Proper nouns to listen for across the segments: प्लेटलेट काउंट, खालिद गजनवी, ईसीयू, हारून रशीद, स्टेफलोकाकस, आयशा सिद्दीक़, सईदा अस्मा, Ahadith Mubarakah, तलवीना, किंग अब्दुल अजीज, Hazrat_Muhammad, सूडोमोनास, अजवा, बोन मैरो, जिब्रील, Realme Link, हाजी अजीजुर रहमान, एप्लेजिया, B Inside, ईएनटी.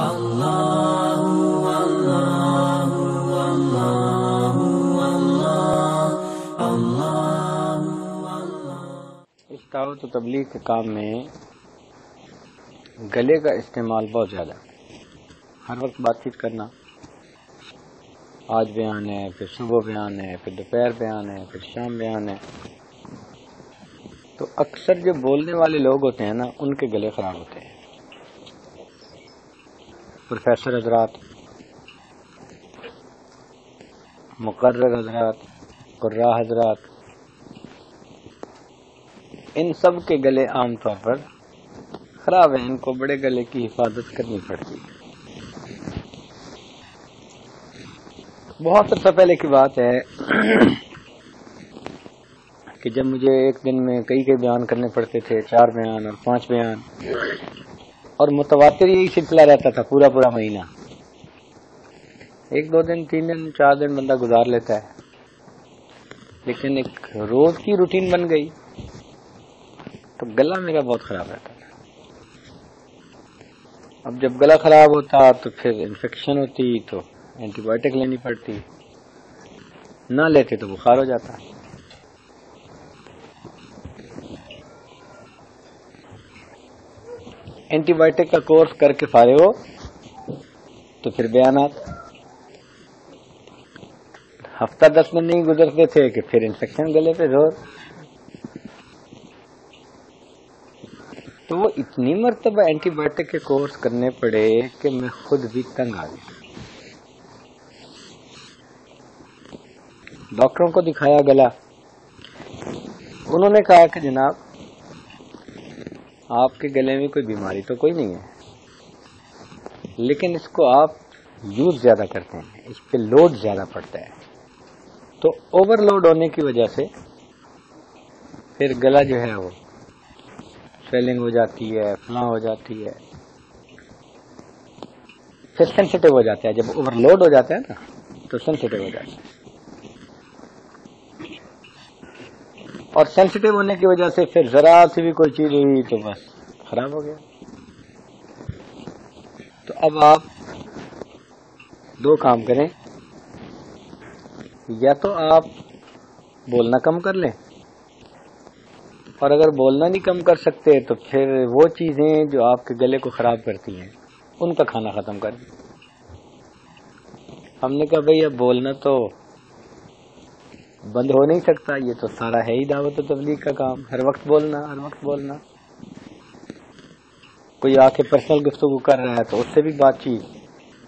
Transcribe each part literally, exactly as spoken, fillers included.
Allahu Allahu Allahu Allahu Allahu। इस दावत और तबलीग के काम में गले का इस्तेमाल बहुत ज़्यादा, हर वक्त बातचीत करना, आज बयान है, फिर सुबह बयान है, फिर दोपहर बयान है, फिर शाम बयान है। तो अक्सर जो बोलने वाले लोग होते हैं ना, उनके गले ख़राब होते हैं। प्रोफेसर हजरात, मुकर्रर हजरात, कुर्रा हजरात, इन सब के गले आमतौर पर खराब हैं। इनको बड़े गले की हिफाजत करनी पड़ती है। बहुत अर्सा पहले की बात है कि जब मुझे एक दिन में कई कई बयान करने पड़ते थे, चार बयान और पांच बयान, और मुतवातिर यही सिलसिला रहता था पूरा पूरा महीना। एक दो दिन, तीन दिन, चार दिन बंदा गुजार लेता है, लेकिन एक रोज की रूटीन बन गई तो गला मेरा बहुत खराब रहता था। अब जब गला खराब होता तो फिर इन्फेक्शन होती, तो एंटीबायोटिक लेनी पड़ती, ना लेते तो बुखार हो जाता। एंटीबायोटिक का कोर्स करके सारे हो तो फिर बयानात, हफ्ता दस दिन नहीं गुजरते थे कि फिर इन्फेक्शन गले पे जोर। तो वो इतनी मरतबा एंटीबायोटिक के कोर्स करने पड़े कि मैं खुद भी तंग आ गया। डॉक्टरों को दिखाया गला, उन्होंने कहा कि जनाब आपके गले में कोई बीमारी तो कोई नहीं है, लेकिन इसको आप यूज ज्यादा करते हैं, इस पे लोड ज्यादा पड़ता है, तो ओवरलोड होने की वजह से फिर गला जो है वो स्वेलिंग हो जाती है, फला हो जाती है, फिर सेंसिटिव हो जाता है। जब ओवरलोड हो जाता है ना तो सेंसिटिव हो जाता है, और सेंसिटिव होने की वजह से फिर जरा सी भी कोई चीज हुई तो बस खराब हो गया। तो अब आप दो काम करें, या तो आप बोलना कम कर लें, और अगर बोलना नहीं कम कर सकते तो फिर वो चीजें जो आपके गले को खराब करती हैं उनका खाना खत्म कर दें। हमने कहा भाई अब बोलना तो बंद हो नहीं सकता, ये तो सारा है ही दावत और तबलीग का काम, हर वक्त बोलना, हर वक्त बोलना। कोई आके पर्सनल गुफ्तगू कर रहा है तो उससे भी बातचीत,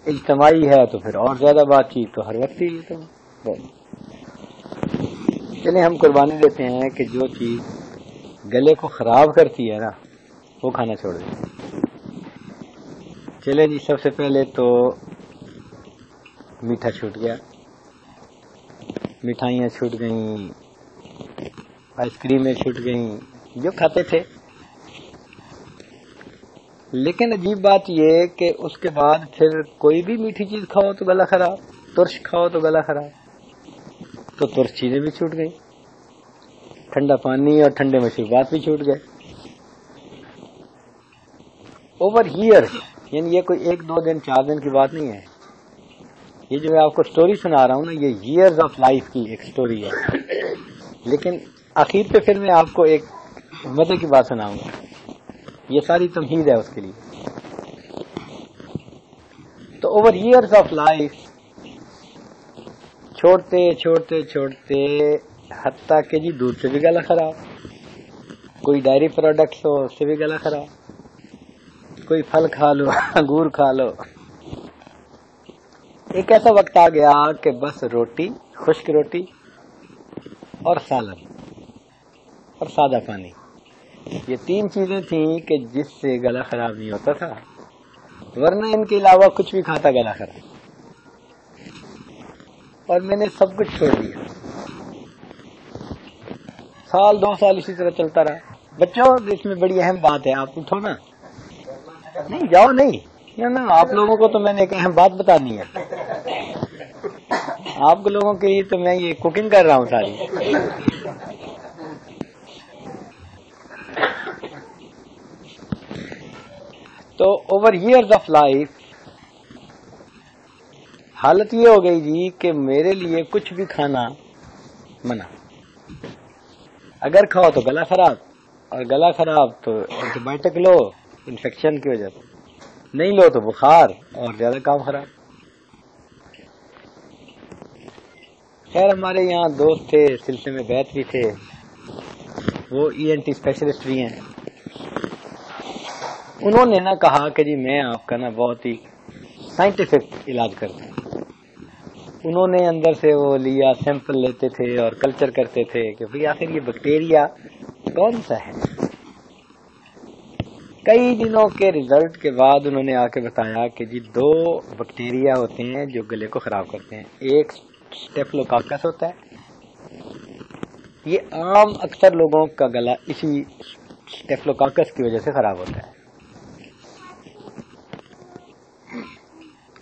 इज्तिमाई है तो फिर और ज्यादा बातचीत, तो हर वक्त ही तो बोलना। चलिए हम कुर्बानी देते हैं कि जो चीज गले को खराब करती है ना वो खाना छोड़ दें। चले जी, सबसे पहले तो मीठा छूट गया, मिठाइयाँ छूट गईं, आइसक्रीमें छूट गईं, जो खाते थे। लेकिन अजीब बात ये कि उसके बाद फिर कोई भी मीठी चीज खाओ तो गला खराब, तुर्श खाओ तो गला खराब, तो तुर्श चीजें भी छूट गई, ठंडा पानी और ठंडे मशरूबात भी छूट गए। ओवर ईयर, यानी ये कोई एक दो दिन चार दिन की बात नहीं है, ये जो मैं आपको स्टोरी सुना रहा हूँ ना, ये ईयर्स ऑफ लाइफ की एक स्टोरी है। लेकिन आखिर पे फिर मैं आपको एक मजे की बात सुनाऊंगा, ये सारी तमहीद है उसके लिए। तो ओवर ईयर्स ऑफ लाइफ छोड़ते छोड़ते छोड़ते हत्ता के जी दूध से भी गला खराब, कोई डायरी प्रोडक्ट्स हो उससे भी गला खराब, कोई फल खा लो, अंगूर खा लो। एक ऐसा वक्त आ गया कि बस रोटी, खुश्क रोटी और सालन और सादा पानी, ये तीन चीजें थीं कि जिससे गला खराब नहीं होता था, वरना इनके अलावा कुछ भी खाता गला खराब। और मैंने सब कुछ छोड़ दिया, साल दो साल इसी तरह चलता रहा। बच्चों इसमें बड़ी अहम बात है, आप उठो ना, नहीं जाओ, नहीं या ना, आप लोगों को तो मैंने एक अहम बात बतानी है, आप लोगों के लिए तो मैं ये कुकिंग कर रहा हूँ सारी। तो ओवर ईयर्स ऑफ लाइफ हालत ये हो गई जी कि मेरे लिए कुछ भी खाना मना, अगर खाओ तो गला खराब, और गला खराब तो एंटीबायोटिक लो इन्फेक्शन की वजह से, नहीं लो तो बुखार और ज्यादा काम खराब। खैर हमारे यहाँ दोस्त थे, सिलसिले में बैत भी थे, वो ईएनटी स्पेशलिस्ट भी हैं। उन्होंने ना कहा कि जी मैं आपका ना बहुत ही साइंटिफिक इलाज करता हूँ। उन्होंने अंदर से वो लिया, सैंपल लेते थे और कल्चर करते थे कि भाई आखिर ये बैक्टीरिया कौन सा है। कई दिनों के रिजल्ट के बाद उन्होंने आके बताया कि जी दो बैक्टीरिया होते हैं जो गले को खराब करते हैं। एक स्टेफलोकाकस होता है, ये आम अक्सर लोगों का गला इसी स्टेफलोकाकस की वजह से खराब होता है,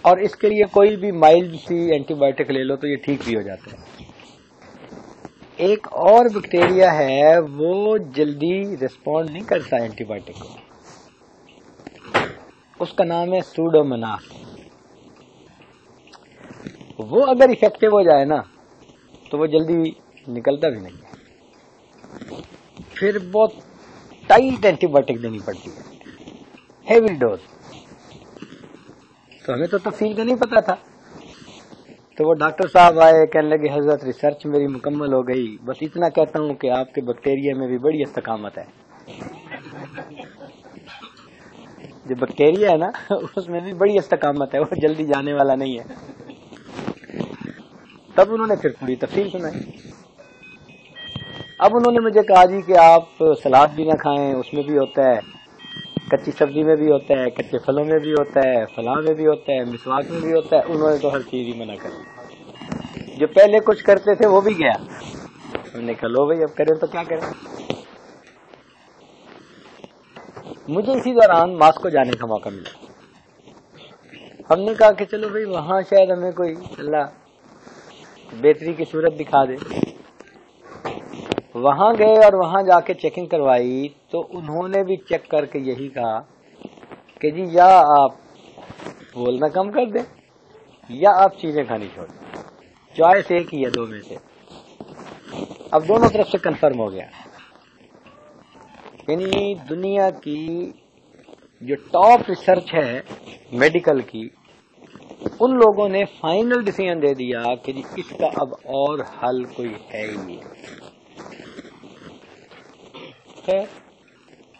और इसके लिए कोई भी माइल्ड सी एंटीबायोटिक ले लो तो ये ठीक भी हो जाता है। एक और बैक्टीरिया है वो जल्दी रिस्पॉन्ड नहीं करता एंटीबायोटिक को, उसका नाम है सूडोमोनास। वो अगर इफेक्टिव हो जाए ना तो वो जल्दी निकलता भी नहीं है, फिर बहुत टाइट एंटीबायोटिक देनी पड़ती है, हेवी डोज। तो हमें तो तफसील का नहीं पता था, तो वो डॉक्टर साहब आए, कहने लगे हजरत रिसर्च मेरी मुकम्मल हो गई, बस इतना कहता हूँ कि आपके बैक्टीरिया में भी बड़ी इस्तकामत है। जो बैक्टीरिया है ना उसमें भी बड़ी इस्तकामत है, वो जल्दी जाने वाला नहीं है। तब उन्होंने फिर पूरी तफसील सुनाई। अब उन्होंने मुझे कहा जी कि आप सलाद भी ना खाएं, उसमें भी होता है, कच्ची सब्जी में भी होता है, कच्चे फलों में भी होता है, फलां में भी होता है, मिसवाक में भी होता है। उन्होंने तो हर चीज ही मना कर दी, जो पहले कुछ करते थे वो भी गया। हमने कहा लो भाई अब करें तो क्या करें। मुझे इसी दौरान मास्को जाने का मौका मिला। हमने कहा कि चलो भाई वहाँ शायद हमें कोई अल्लाह बेहतरी की सूरत दिखा दे। वहाँ गए और वहाँ जाके चेकिंग करवाई तो उन्होंने भी चेक करके यही कहा कि जी या आप बोलना कम कर दें या आप चीज़ें खानी छोड़ दें, चॉइस एक ही है दो में से। अब दोनों तरफ से कंफर्म हो गया, यानी दुनिया की जो टॉप रिसर्च है मेडिकल की, उन लोगों ने फाइनल डिसीजन दे दिया कि जी इसका अब और हल कोई है ही नहीं।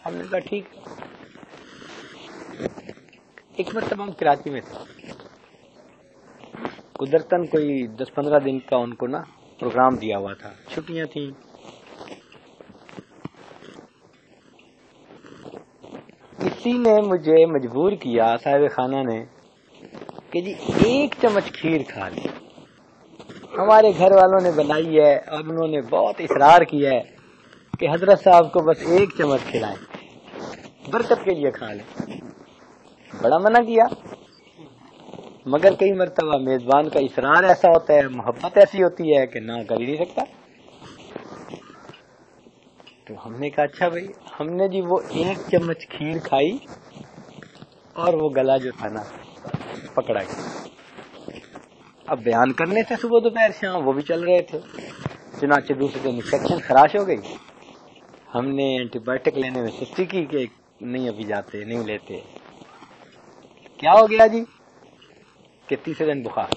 हमने कहा ठीक। एक मरतबा हम कराची में थे, कुदरतन कोई दस पंद्रह दिन का उनको ना प्रोग्राम दिया हुआ था, छुट्टियां थी। इसी ने मुझे मजबूर किया साहिब खाना ने कि जी एक चम्मच खीर खा ली। हमारे घर वालों ने बनाई है और उन्होंने बहुत इसरार किया है कि हजरत साहब को बस एक चम्मच खिलाएं, बरकत के लिए खा लें। बड़ा मना किया, मगर कई मरतबा मेजबान का इसरार ऐसा होता है, मोहब्बत ऐसी होती है कि ना कर ही नहीं सकता। तो हमने कहा अच्छा भाई, हमने जी वो एक चम्मच खीर खाई और वो गला जो था ना पकड़ा गया। अब बयान करने थे सुबह दोपहर शाम, वो भी चल रहे थे, चुनाचे दूसरे दिन इन्फेक्शन खराश हो गई। हमने एंटीबायोटिक लेने में सस्ती की कि नहीं अभी जाते नहीं लेते। क्या हो गया जी कि तीसरे दिन बुखार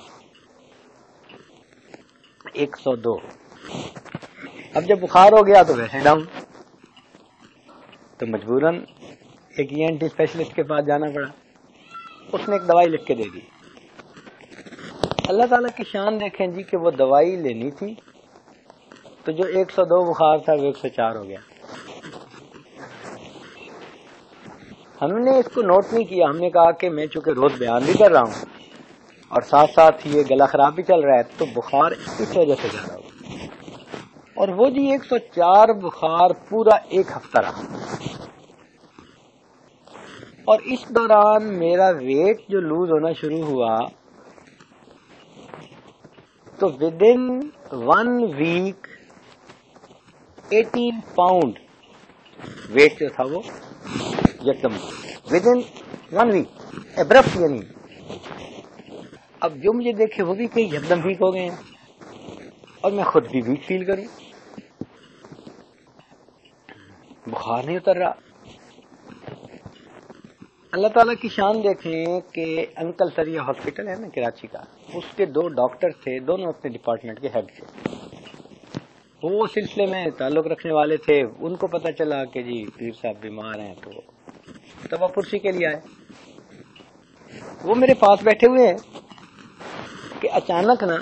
एक सौ दो। अब जब बुखार हो गया तो वैसे डाउन, तो मजबूरन एक ईएनटी स्पेशलिस्ट के पास जाना पड़ा। उसने एक दवाई लिख के दे दी। अल्लाह ताला की शान देखें जी कि वो दवाई लेनी थी तो जो एक सौ दो बुखार था वो एक सौ चार हो गया। हमने इसको नोट नहीं किया, हमने कहा कि मैं चूंकि रोज बयान भी कर रहा हूँ और साथ साथ ये गला खराब भी चल रहा है तो बुखार इस वजह से जा रहा हो। और वो जी एक सौ चार बुखार पूरा एक हफ्ता रहा, और इस दौरान मेरा वेट जो लूज होना शुरू हुआ तो विद इन वन वीक अठारह पाउंड वेट जो था वो यकदम within one week abrupt, यानी अब जो मुझे देखे वो भी कहीं एकदम ठीक हो गए हैं और मैं खुद भी वीक फील करूं, बुखार नहीं उतर रहा। अल्लाह ताला की शान देखें कि अंकल सर ये हॉस्पिटल है ना कराची का, उसके दो डॉक्टर थे, दोनों अपने डिपार्टमेंट के हेड थे, वो सिलसिले में ताल्लुक रखने वाले थे। उनको पता चला कि जी पीर साहब बीमार हैं तो तवापुरसी के लिए आए। वो मेरे पास बैठे हुए हैं कि अचानक ना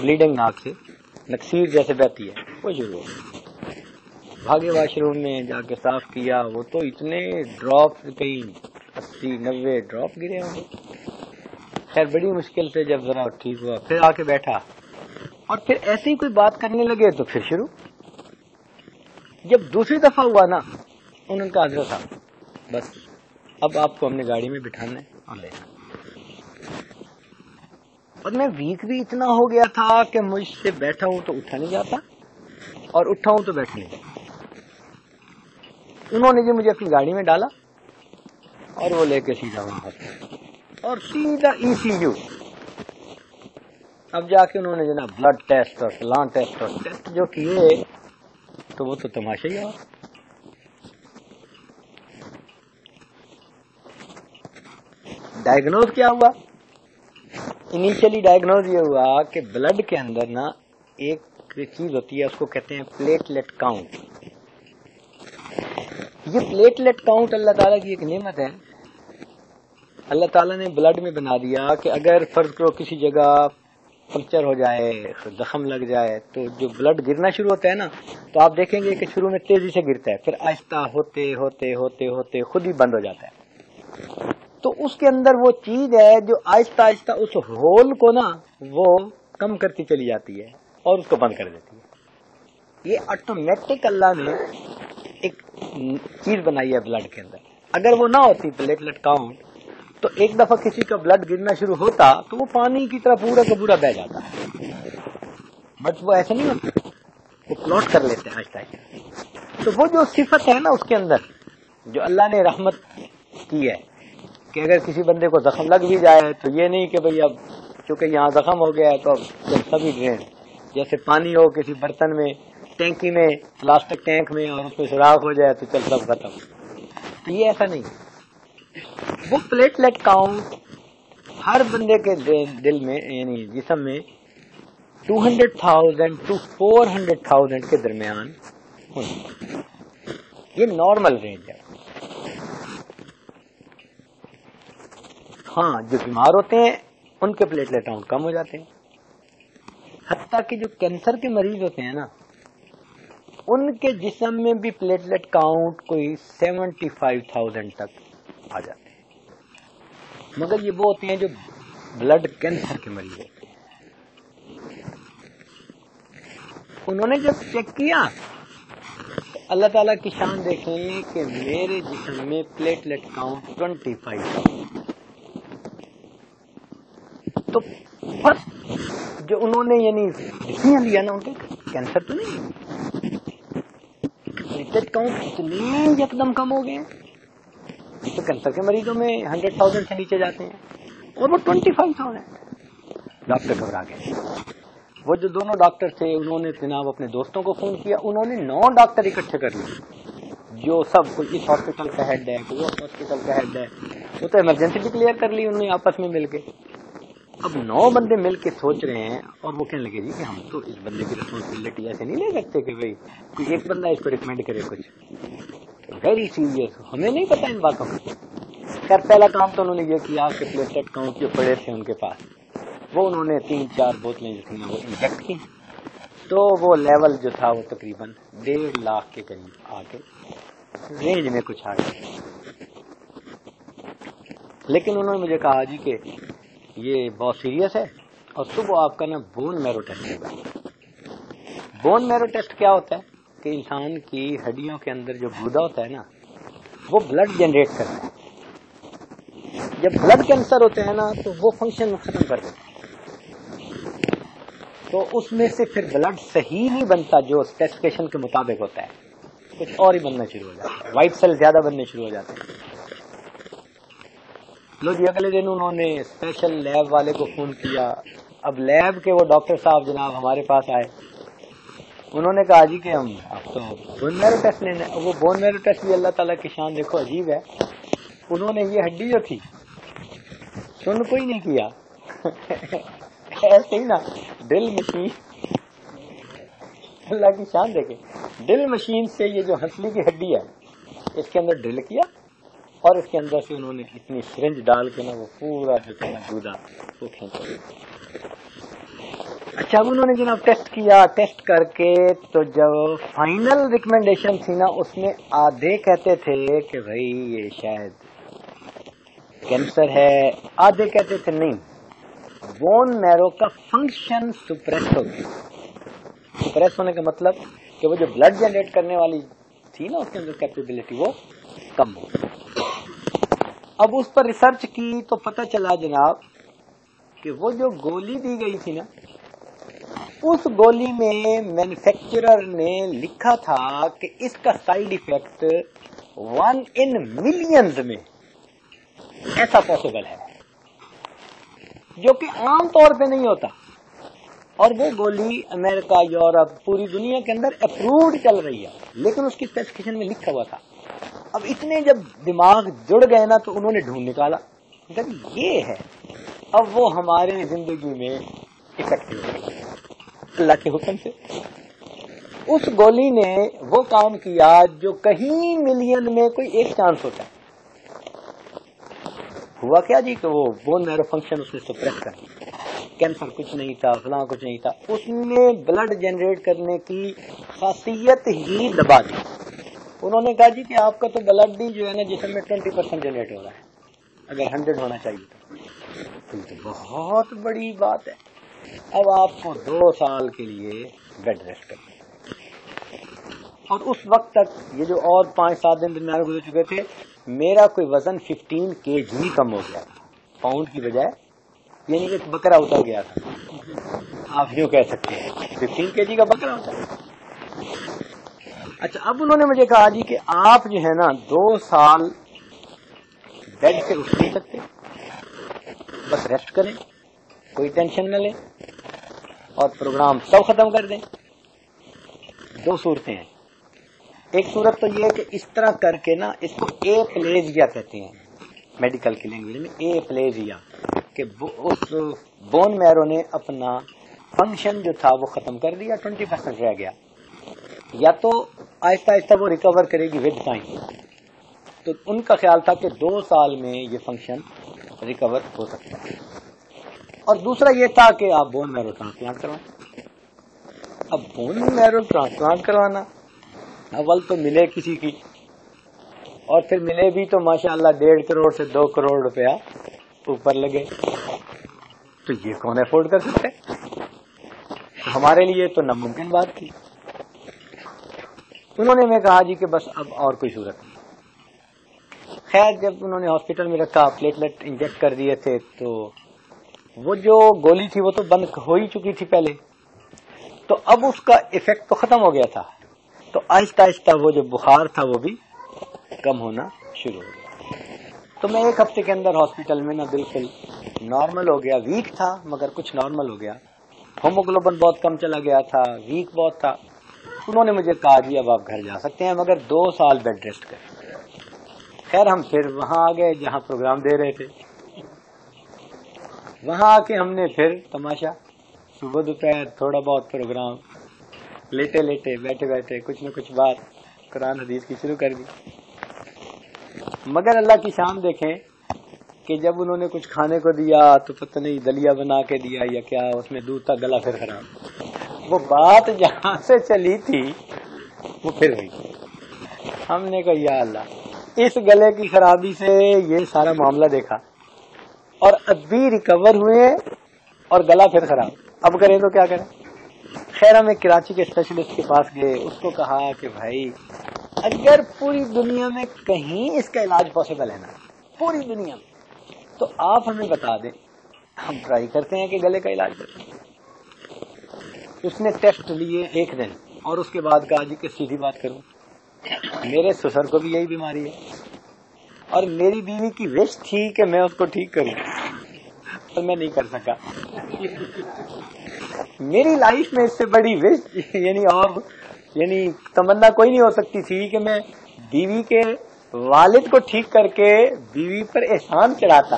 ब्लीडिंग नाक से नक्सीर जैसे बहती है वो शुरू हो, भागे वाशरूम में जाके साफ किया, वो तो इतने ड्रॉप कहीं अस्सी नब्बे ड्रॉप गिरे होंगे। खैर बड़ी मुश्किल से जब जरा ठीक हुआ फिर आके बैठा और फिर ऐसे ही कोई बात करने लगे तो फिर शुरू। जब दूसरी दफा हुआ ना उन्होंने कहा हजरत साहब बस अब आपको हमने गाड़ी में बिठाना है और लेना। और मैं वीक भी इतना हो गया था कि मुझसे बैठा हूं तो उठा नहीं जाता और उठा हूं तो बैठा नहीं जाता। उन्होंने जी मुझे अपनी गाड़ी में डाला और वो लेके सीधा वहां और सीधा ईसीयू। अब जाके उन्होंने जना ब्लड टेस्ट और लांग टेस्ट और टेस्ट जो किए तो वो तो तमाशा ही हुआ। डायग्नोज क्या हुआ? इनिशियली डायग्नोज ये हुआ कि ब्लड के अंदर ना एक चीज होती है उसको कहते हैं प्लेटलेट काउंट। ये प्लेटलेट काउंट अल्लाह ताला की एक नेमत है। अल्लाह ताला ने ब्लड में बना दिया कि अगर फर्ज करो किसी जगह पंक्चर हो जाए, जख्म लग जाए तो जो ब्लड गिरना शुरू होता है ना तो आप देखेंगे कि शुरू में तेजी से गिरता है, फिर आहिस्ता होते होते होते होते खुद ही बंद हो जाता है। तो उसके अंदर वो चीज है जो आहिस्ता आहिस्ता उस होल को ना वो कम करती चली जाती है और उसको बंद कर देती है। ये ऑटोमेटिक अल्लाह ने एक चीज बनाई है ब्लड के अंदर। अगर वो ना होती प्लेटलेट काउंट तो एक दफा किसी का ब्लड गिरना शुरू होता तो वो पानी की तरह पूरा का पूरा बह जाता है, बट वो ऐसा नहीं होता, वो प्लॉट कर लेते हैं आहिस्ता आहिस्ता। तो वो जो सिफत है ना उसके अंदर जो अल्लाह ने रहमत की है कि अगर किसी बंदे को जख्म लग भी जाए तो ये नहीं कि भाई अब चूंकि यहाँ जख्म हो गया है तो सभी ड्रेन जैसे पानी हो किसी बर्तन में, टैंकी में, प्लास्टिक टैंक में और उसमें सुराख हो जाए तो चल सब खत्म। ये ऐसा नहीं है। वो प्लेटलेट काउंट हर बंदे के दिल में यानी जिस्म में दो सौ हज़ार टू चार सौ हज़ार के दरमियान होना, ये नॉर्मल रेंज है। हाँ जो बीमार होते हैं उनके प्लेटलेट काउंट कम हो जाते हैं, हत्ता कि जो कैंसर के मरीज होते हैं ना उनके जिस्म में भी प्लेटलेट काउंट कोई पचहत्तर हज़ार तक आ जाते हैं। मगर ये वो होते हैं जो ब्लड कैंसर के मरीज होते हैं। उन्होंने जब चेक किया अल्लाह ताला की शान देखें कि मेरे जिस्म में प्लेटलेट काउंट पच्चीस। तो जो उन्होंने यानी डिसीजन लिया ना उनके कैंसर तो नहीं, प्लेटलेट काउंट इतने एकदम कम हो गए तो कैंसर के मरीजों में हंड्रेड थाउजेंड से नीचे जाते हैं और वो पच्चीस हज़ार। डॉक्टर घबरा गए। वो जो दोनों डॉक्टर थे उन्होंने जनाब अपने दोस्तों को फोन किया, उन्होंने नौ डॉक्टर इकट्ठे कर लिए जो सब कुछ इस हॉस्पिटल का हेड है, कोई उस हॉस्पिटल का हेड है, वो तो इमरजेंसी डिक्लेयर कर ली उन्होंने आपस में मिलके। अब नौ बंदे मिलके सोच रहे हैं और वो कहने लगे जी कि हम तो इस बंदे की रिस्पॉन्सिबिलिटी ऐसे नहीं ले सकते कि भाई कोई एक बंदा इसको रिकमेंड करे कुछ, वेरी सीरियस, हमें नहीं पता इन बातों का। खैर पहला काम तो उन्होंने ये किया कि प्लेटलेट काउंट जो पड़े थे उनके पास वो उन्होंने तीन चार बोतलें जो थी ना वो इंजेक्ट की तो वो लेवल जो था वो तकरीबन डेढ़ लाख के करीब आके रेंज में कुछ आ गया। लेकिन उन्होंने मुझे कहा जी कि ये बहुत सीरियस है और सुबह आपका ना बोन मैरो टेस्ट होगा। बोन मैरो टेस्ट क्या होता है कि इंसान की हड्डियों के अंदर जो गुदा होता है ना वो ब्लड जनरेट करता है। जब ब्लड कैंसर होता है ना तो वो फंक्शन खत्म कर देता है, तो उसमें से फिर ब्लड सही नहीं बनता जो स्पेसिफिकेशन के मुताबिक होता है, कुछ और ही बनना शुरू हो जाता है, वाइट सेल ज्यादा बनने शुरू हो जाते हैं। लो जी, अगले दिन उन्होंने स्पेशल लैब वाले को फोन किया। अब लैब के वो डॉक्टर साहब जनाब हमारे पास आए, उन्होंने कहा जी कि हम आप तो बोन मैरो टेस्ट लेने, वो बोन मैरो टेस्ट भी अल्लाह ताला की शान देखो अजीब है। उन्होंने ये हड्डी जो थी सुन को ही नहीं किया ऐसे ही ना ड्रिल मशीन, अल्लाह की शान देखे, ड्रिल मशीन से ये जो हंसली की हड्डी है इसके अंदर ड्रिल किया और इसके अंदर से उन्होंने इतनी सिरिंज डाल के ना वो पूरा जो दूधा वो खींचा। अच्छा उन्होंने जनाब टेस्ट किया, टेस्ट करके तो जब फाइनल रिकमेंडेशन थी ना उसमें आधे कहते थे कि भाई ये शायद कैंसर है, आधे कहते थे नहीं बोन मैरो का फंक्शन सुप्रेस हो गया। सुप्रेस होने का मतलब कि वो जो ब्लड जनरेट करने वाली थी ना उसके अंदर कैपेबिलिटी वो कम हो। अब उस पर रिसर्च की तो पता चला जनाब कि वो जो गोली दी गई थी ना उस गोली में मैन्युफैक्चरर ने लिखा था कि इसका side effect one in millions में ऐसा पॉसिबल है जो कि आम तौर पे नहीं होता, और वो गोली अमेरिका, यूरोप, पूरी दुनिया के अंदर अप्रूव्ड चल रही है, लेकिन उसकी स्पेसिफिकेशन में लिखा हुआ था। अब इतने जब दिमाग जुड़ गए ना तो उन्होंने ढूंढ निकाला जब ये है। अब वो हमारे जिंदगी में इफेक्टिव अल्लाह के हुक्म से उस गोली ने वो काम किया जो कहीं मिलियन में कोई एक चांस होता है। हुआ क्या जी कि वो बोन मैरो फंक्शन उसने सप्रेस कर दिया, कैंसर कुछ नहीं था, फला कुछ नहीं था, उसने ब्लड जनरेट करने की खासियत ही दबा दी। उन्होंने कहा जी कि आपका तो ब्लड ही जो है ना जिसम में ट्वेंटी परसेंट जनरेट हो रहा है, अगर हंड्रेड होना चाहिए तो, तो बहुत बड़ी बात है। अब आपको दो साल के लिए बेड रेस्ट करना है। और उस वक्त तक ये जो और पांच सात दिन बीमार गुजर चुके थे, मेरा कोई वजन फिफ्टीन केजी कम हो गया, पाउंड की बजाय, यानी कि बकरा उतर गया था, आप यूं कह सकते हैं फिफ्टीन केजी का बकरा उतर। अच्छा अब उन्होंने मुझे कहा जी कि आप जो है ना दो साल बेड से उठ नहीं सकते, बस रेस्ट करें, कोई टेंशन न लें और प्रोग्राम सब खत्म कर दें। दो सूरतें हैं, एक सूरत तो ये है कि इस तरह करके ना इसको एप्लेजिया कहते हैं मेडिकल की लैंग्वेज में, एप्लेजिया कि उस बोन मैरो ने अपना फंक्शन जो था वो खत्म कर दिया, ट्वेंटी परसेंट रह गया, या तो आहिस्ता आहिस्ता वो रिकवर करेगी विद टाइम। तो उनका ख्याल था कि दो साल में ये फंक्शन रिकवर हो सकता है। और दूसरा ये था कि आप बोन मैरो ट्रांसप्लांट करवाएं। अब बोन मैरो ट्रांसप्लांट करवाना अव्वल तो मिले किसी की, और फिर मिले भी तो माशाल्लाह डेढ़ करोड़ से दो करोड़ रुपया ऊपर लगे, तो ये कौन अफोर्ड कर सकते, हमारे लिए तो नामुमकिन बात थी। उन्होंने मैं कहा जी कि बस अब और कोई सूरत नहीं। खैर जब उन्होंने हॉस्पिटल में रखा, प्लेटलेट इंजेक्ट कर दिए थे, तो वो जो गोली थी वो तो बंद हो ही चुकी थी पहले, तो अब उसका इफेक्ट तो खत्म हो गया था, तो आहिस्ता आहिस्ता वो जो बुखार था वो भी कम होना शुरू हो गया। तो मैं एक हफ्ते के अंदर हॉस्पिटल में ना बिल्कुल नॉर्मल हो गया, वीक था मगर कुछ नॉर्मल हो गया, होमोग्लोबिन बहुत कम चला गया था, वीक बहुत था। उन्होंने मुझे कहा जी अब आप घर जा सकते हैं मगर दो साल बेड रेस्ट करें। खैर हम फिर वहां आ गए जहां प्रोग्राम दे रहे थे, वहां आके हमने फिर तमाशा, सुबह दोपहर थोड़ा बहुत प्रोग्राम, लेटे लेटे बैठे बैठे कुछ न कुछ बात कुरान हदीस की शुरू कर दी। मगर अल्लाह की शान देखें कि जब उन्होंने कुछ खाने को दिया तो पता नहीं दलिया बना के दिया या क्या, उसमें दूध का गला फिर खराब, वो बात जहाँ से चली थी वो फिर हुई। हमने कहा या अल्लाह, इस गले की खराबी से ये सारा मामला देखा और अभी रिकवर हुए और गला फिर खराब, अब करें तो क्या करें। खैर हम एक कराची के स्पेशलिस्ट के पास गए, उसको कहा कि भाई अगर पूरी दुनिया में कहीं इसका इलाज पॉसिबल है ना, पूरी दुनिया में, तो आप हमें बता दें, हम ट्राई करते हैं कि गले का इलाज करें। उसने टेस्ट लिए एक दिन और उसके बाद कहा जी कि सीधी बात करूं, मेरे ससुर को भी यही बीमारी है, और मेरी बीवी की विश थी कि मैं उसको ठीक करूं, पर मैं नहीं कर सका। मेरी लाइफ में इससे बड़ी विश यानी और यानी तमन्ना कोई नहीं हो सकती थी कि मैं बीवी के वालिद को ठीक करके बीवी पर एहसान चढ़ाता।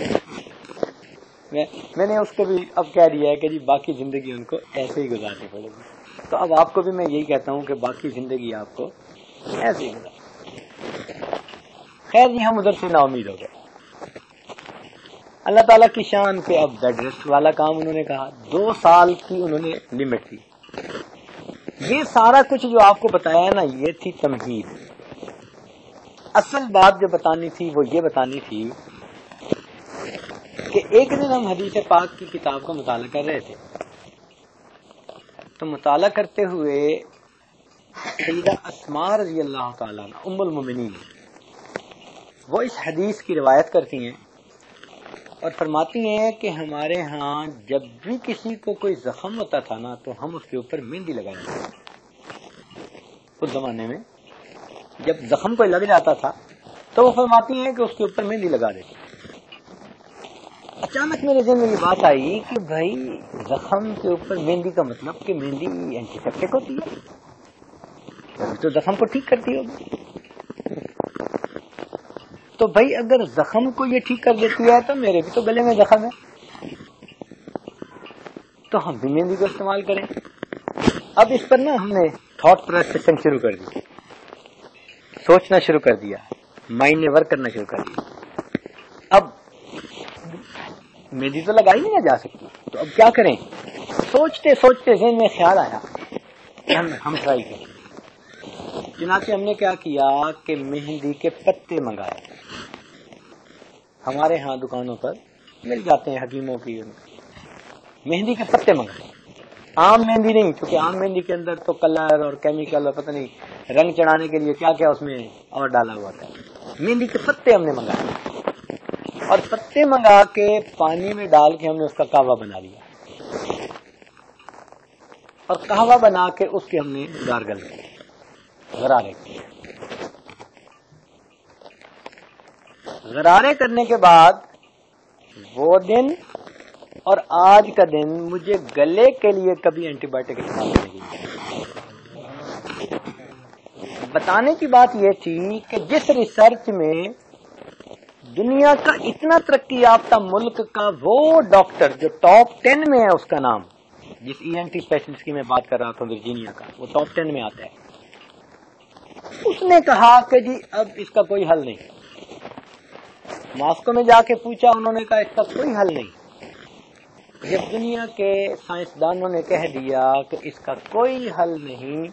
मैं, मैंने उसको भी अब कह दिया है कि जी बाकी जिंदगी उनको ऐसे ही गुजारनी पड़ेगी। तो अब आपको भी मैं यही कहता हूँ कि बाकी जिंदगी आपको ऐसे ही गुजारनी। खैर जी, हम उधर से नाउमीद हो गए। अल्लाह ताला की शान पे अब बेड रेस्ट वाला काम उन्होंने कहा, दो साल की उन्होंने लिमिट थी। ये सारा कुछ जो आपको बताया ना, ये थी तमहीद। असल बात जो बतानी थी वो ये बतानी थी कि एक दिन हम हदीस पाक की किताब का मुताला कर रहे थे, तो मुताला करते हुए सईदा अस्मा रज़ियल्लाहु ताला अन्हा उम्मुल मोमिनीन, वो इस हदीस की रिवायत करती हैं और फरमाती हैं कि हमारे यहाँ जब भी किसी को कोई जख्म होता था ना, तो हम उसके ऊपर मेहंदी लगाते थे। उस जमाने में जब जख्म कोई लग जाता था तो वो फरमाती हैं कि उसके ऊपर मेहंदी लगा देते। अचानक मेरे जहन में ये बात आई कि भाई जख्म के ऊपर मेहंदी का मतलब कि मेहंदी एंटीसेप्टिक होती है, तो जख्म को ठीक करती होगी। तो भाई अगर जख्म को ये ठीक कर देती है तो मेरे भी तो गले में जख्म है, तो हम भी मेहंदी को इस्तेमाल करें। अब इस पर ना हमने थॉट प्रोसेसिंग शुरू कर दी, सोचना शुरू कर दिया, माइंड ने वर्क करना शुरू कर दिया। अब मेहंदी तो लगाई नहीं ना जा सकती, तो अब क्या करें? सोचते सोचते ज़हन में ख्याल आया कि हम हम ट्राई करें। जिनाके हमने क्या किया कि मेहंदी के पत्ते मंगाए। हमारे यहाँ दुकानों पर मिल जाते हैं, हकीमों की मेहंदी के पत्ते मंगाए। आम मेहंदी नहीं, क्योंकि आम मेहंदी के अंदर तो कलर और केमिकल और पता नहीं रंग चढ़ाने के लिए क्या क्या उसमें और डाला हुआ था। मेहंदी के पत्ते हमने मंगाए और पत्ते मंगा के पानी में डाल के हमने उसका काहवा बना लिया और काहवा बना के उसके हमने गार्गल किया, गरारे। गरारे करने के बाद वो दिन और आज का दिन मुझे गले के लिए कभी एंटीबायोटिक इस्तेमाल नहीं। बताने की बात यह थी कि जिस रिसर्च में दुनिया का इतना तरक्की याफ्ता मुल्क का वो डॉक्टर जो टॉप टेन में है, उसका नाम, जिस ईएनटी स्पेशलिस्ट की मैं बात कर रहा था वर्जीनिया का, वो टॉप टेन में आता है, उसने कहा कि जी अब इसका कोई हल नहीं। मॉस्को में जाके पूछा, उन्होंने कहा इसका कोई हल नहीं। जब दुनिया के साइंसदानों ने कह दिया कि इसका कोई हल नहीं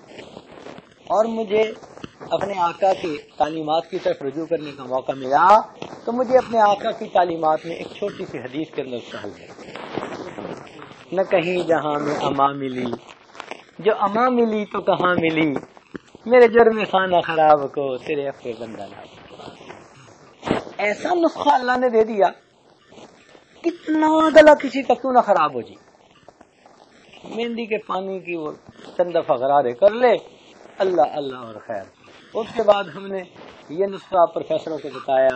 और मुझे अपने आका की तालीमात की तरफ रुजू करने का मौका मिला, तो मुझे अपने आका की तालीमात में एक छोटी सी हदीस के अंदर उसका हल मिला। न कहीं जहां में अमा मिली, जो अमा मिली तो कहाँ मिली, मेरे जुर्म खाना खराब को तेरे अफे बंदा ना। ऐसा नुस्खा अल्लाह ने दे दिया, कितना गला किसी का क्यों ना खराब हो जी, मेहंदी के पानी की वो चंद दफा गरारे कर ले, अल्लाह अल्लाह और खैर। उसके बाद हमने ये नुस्खा प्रोफेसरों को बताया,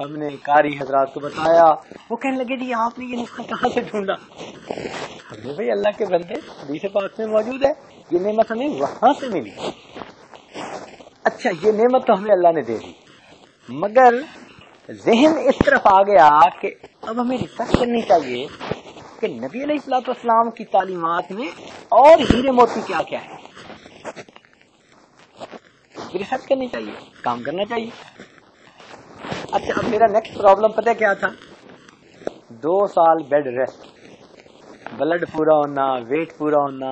हमने कारी हजरात को बताया, वो कहने लगे जी आपने ये नुस्खा कहाँ से ढूंढा? हमने भाई अल्लाह के बंदे, हदीस पाक में मौजूद है, ये नेमत हमें वहां से मिली। अच्छा, ये नेमत तो हमें अल्लाह ने दे दी, मगर जहन इस तरफ आ गया कि अब हमें रिसर्च करनी चाहिए कि नबी अलैहिस्सलाम की तालीमात में और हीरे मोती क्या क्या है। रिसर्च करनी चाहिए, काम करना चाहिए। अच्छा, अब मेरा नेक्स्ट प्रॉब्लम पता क्या था? दो साल बेड रेस्ट, ब्लड पूरा होना, वेट पूरा होना,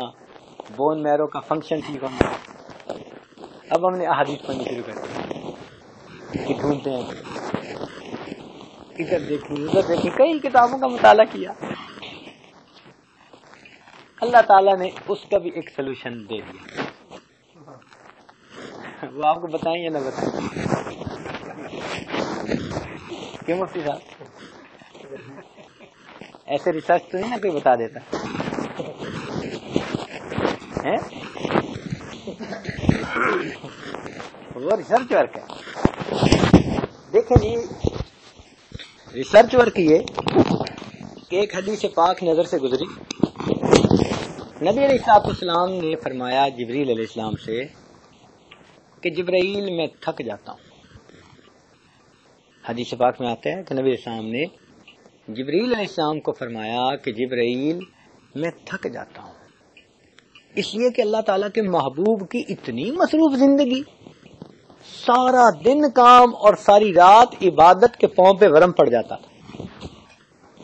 बोन मैरो का फंक्शन ठीक होना। अब हमने अहादीस पढ़नी शुरू कर दी कि ढूंढते हैं, इधर देखी उधर देखी, कई किताबों का मुताला किया। अल्लाह ताला ने उसका भी एक सलूशन दे दिया, वो आपको बताएं या ना बताएं? क्यों मुफ्ती साहब, ऐसे रिसर्च तो नहीं ना कोई बता देता है? वो रिसर्च वर्क है, देखें जी, रिसर्च वर्क ये कि एक हदीस पाक नजर से गुजरी, नबी अलैहिस्सलाम ने फरमाया जिब्रील अलैहिस्सलाम से कि जिब्राइल मैं थक जाता हूँ। हदीस पाक में आता है कि नबी अलैहिस्सलाम ने जिब्रील अलैहिस्सलाम को फरमाया कि जिब्राइल मैं थक जाता हूँ, इसलिए कि अल्लाह ताला के महबूब की इतनी मसरूफ जिंदगी, सारा दिन काम और सारी रात इबादत के पांव पे वरम पड़ जाता था,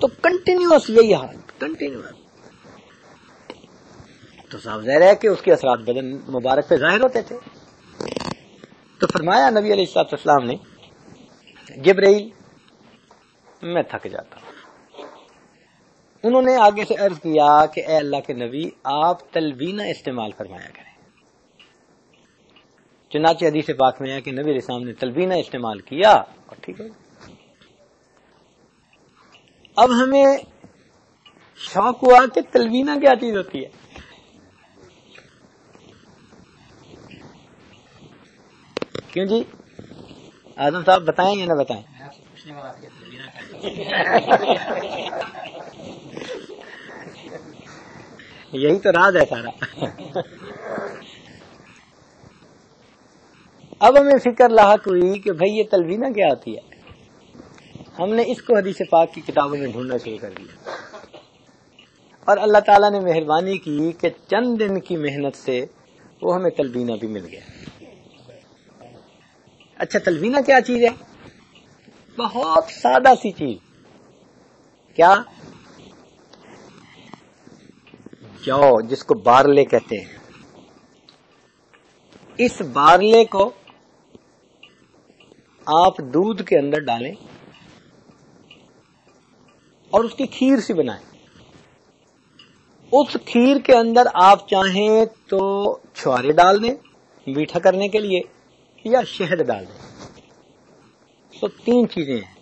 तो कंटिन्यूस यही हाल, कंटिन्यूस। तो साफ ज़ाहिर है कि उसके असरात बदन मुबारक पे जाहिर होते थे। तो फरमाया नबी अलैहिस्सलाम ने जिब्राइल मैं थक जाता हूँ। उन्होंने आगे से अर्ज किया कि ए अल्लाह के नबी आप तलवीना इस्तेमाल फरमाया करें। चुनाचे हदीस पाक में है कि नबी अलैहिस्सलाम ने तलवीना इस्तेमाल किया और ठीक है। अब हमें शौक हुआ कि तलवीना क्या चीज होती है। क्यों जी आजम साहब, बताएं या ना बताएं? यही तो राज है सारा। अब हमें फिक्र लाहक हुई कि भाई ये तलवीना क्या होती है। हमने इसको हदीस पाक की किताबों में ढूंढना शुरू कर दिया और अल्लाह ताला ने मेहरबानी की कि चंद दिन की मेहनत से वो हमें तलवीना भी मिल गया। अच्छा, तलवीना क्या चीज है? बहुत सादा सी चीज। क्या? जौ, जिसको बारले कहते हैं। इस बारले को आप दूध के अंदर डालें और उसकी खीर सी बनाएं। उस खीर के अंदर आप चाहें तो छुआरे डाल दें मीठा करने के लिए, या शहद डाल दें। तो तीन चीजें हैं,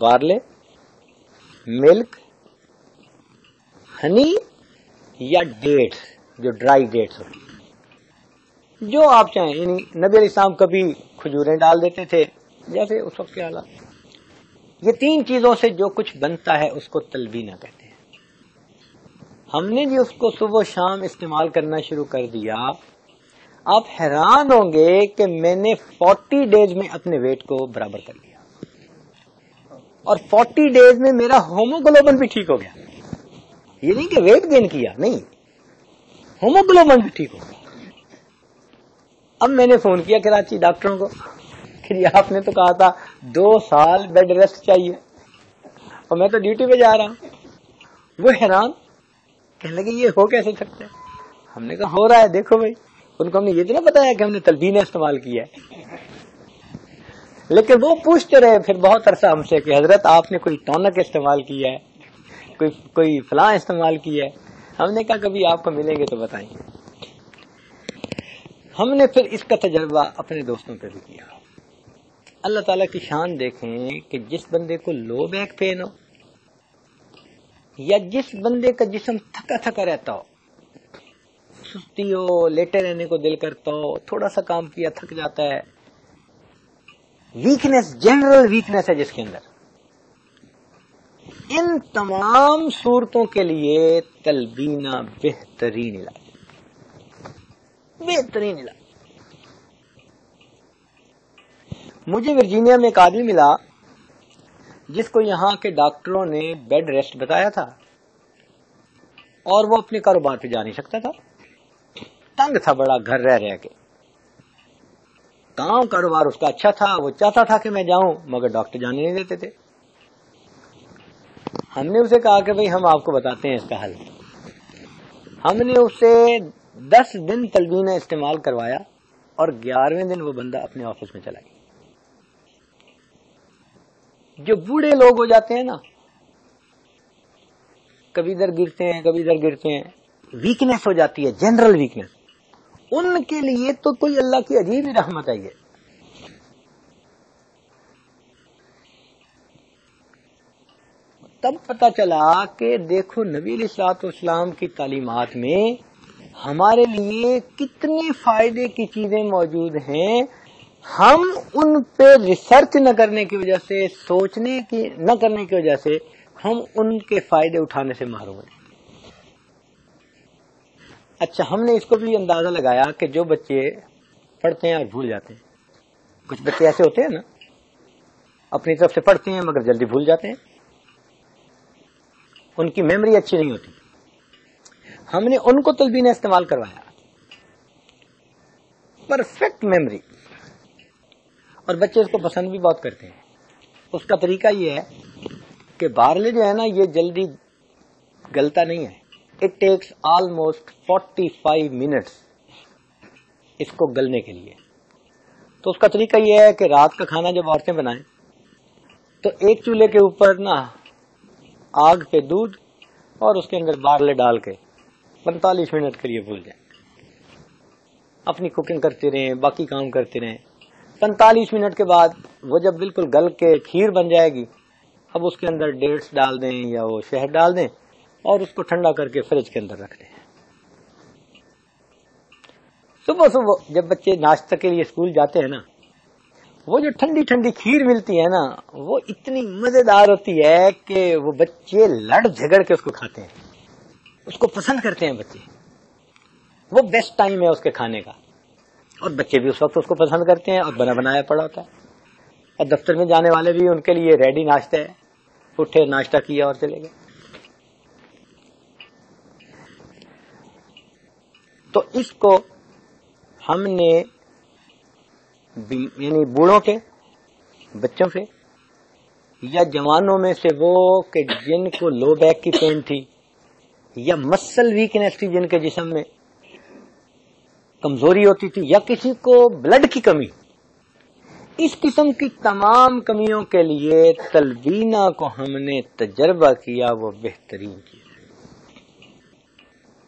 बार्ले, मिल्क, हनी या डेट्स, जो ड्राई डेट्स होती है, जो आप चाहें। यानी नबी अलैहिस्सलाम कभी खजूरें डाल देते थे, जैसे उस वक्त के हालात। ये तीन चीजों से जो कुछ बनता है उसको तलवीना कहते हैं। हमने जी उसको सुबह शाम इस्तेमाल करना शुरू कर दिया। आप हैरान होंगे कि मैंने चालीस डेज में अपने वेट को बराबर कर लिया और चालीस डेज में मेरा होमोग्लोबन भी ठीक हो गया। ये नहीं कि वेट गेन किया, नहीं, होमोग्लोबन भी ठीक हो गया। अब मैंने फोन किया कराची डॉक्टरों को कि आपने तो कहा था दो साल बेड रेस्ट चाहिए और मैं तो ड्यूटी पे जा रहा हूं। वो हैरान, कहने लगे ये हो कैसे सकता है। हमने कहा हो रहा है, देखो भाई। उनको हमने ये तो ना बताया कि हमने तलवीना इस्तेमाल किया है, लेकिन वो पूछते रहे फिर बहुत अरसा हमसे कि हजरत आपने कोई टॉनिक इस्तेमाल किया है, कोई कोई फला इस्तेमाल किया है। हमने कहा कभी आपको मिलेंगे तो बताएंगे। हमने फिर इसका तजर्बा अपने दोस्तों पे भी किया। अल्लाह ताला की शान देखें कि जिस बंदे को लो बैक पेन हो या जिस बंदे का जिस्म थका थका रहता हो, सुस्ती हो, लेटे रहने को दिल करता हो, थोड़ा सा काम किया थक जाता है, वीकनेस, जनरल वीकनेस है जिसके अंदर, इन तमाम सूरतों के लिए तलबीना बेहतरीन इलाज, बेहतरीन इलाज। मुझे वर्जीनिया में एक आदमी मिला जिसको यहाँ के डॉक्टरों ने बेड रेस्ट बताया था और वो अपने कारोबार पे जा नहीं सकता था, तंग था बड़ा घर रह रह के। काम कारोबार उसका अच्छा था, वो चाहता था कि मैं जाऊं, मगर डॉक्टर जाने नहीं देते थे। हमने उसे कहा कि भाई हम आपको बताते हैं इसका हल। हमने उसे दस दिन तलवीना इस्तेमाल करवाया और ग्यारहवें दिन वो बंदा अपने ऑफिस में चला गया। जो बूढ़े लोग हो जाते हैं ना, कभी इधर गिरते हैं कभी इधर गिरते हैं, वीकनेस हो जाती है, जनरल वीकनेस, उनके लिए तो कोई अल्लाह की अजीब ही रहमत आई है। तब पता चला कि देखो नबी अलैहिस्सलाम की तालीमात में हमारे लिए कितने फायदे की चीजें मौजूद हैं। हम उन पे रिसर्च न करने की वजह से, सोचने की न करने की वजह से हम उनके फायदे उठाने से महरूम हैं। अच्छा, हमने इसको भी अंदाजा लगाया कि जो बच्चे पढ़ते हैं और भूल जाते हैं, कुछ बच्चे ऐसे होते हैं ना अपनी तरफ से पढ़ते हैं मगर जल्दी भूल जाते हैं, उनकी मेमोरी अच्छी नहीं होती। हमने उनको तलबीना इस्तेमाल करवाया, परफेक्ट मेमोरी, और बच्चे इसको पसंद भी बहुत करते हैं। उसका तरीका ये है कि बारले जो है ना ये जल्दी गलता नहीं है, इट टेक्स ऑलमोस्ट पैंतालीस मिनट्स इसको गलने के लिए। तो उसका तरीका ये है कि रात का खाना जब औरतें बनाएं तो एक चूल्हे के ऊपर ना आग पे दूध और उसके अंदर बारले डाल के पैंतालीस मिनट के लिए भूल जाए, अपनी कुकिंग करते रहें, बाकी काम करते रहें। पैंतालीस मिनट के बाद वो जब बिल्कुल गल के खीर बन जाएगी, अब उसके अंदर डेट्स डाल दें या वो शहद डाल दें और उसको ठंडा करके फ्रिज के अंदर रख दें। सुबह सुबह जब बच्चे नाश्ता के लिए स्कूल जाते हैं ना, वो जो ठंडी ठंडी खीर मिलती है ना वो इतनी मजेदार होती है कि वो बच्चे लड़ झगड़ के उसको खाते हैं, उसको पसंद करते हैं बच्चे। वो बेस्ट टाइम है उसके खाने का, और बच्चे भी उस वक्त उसको पसंद करते हैं और बना बनाया पड़ा होता है। और दफ्तर में जाने वाले भी उनके लिए रेडी नाश्ता है, उठे नाश्ता किया और चले गए। तो इसको हमने यानी बूढ़ों के बच्चों पे या जवानों में से वो कि जिनको लो बैक की पेन थी या मसल वीकनेस थी, जिनके जिस्म में कमजोरी होती थी, या किसी को ब्लड की कमी, इस किस्म की तमाम कमियों के लिए तलबीना को हमने तजर्बा किया, वो बेहतरीन किया।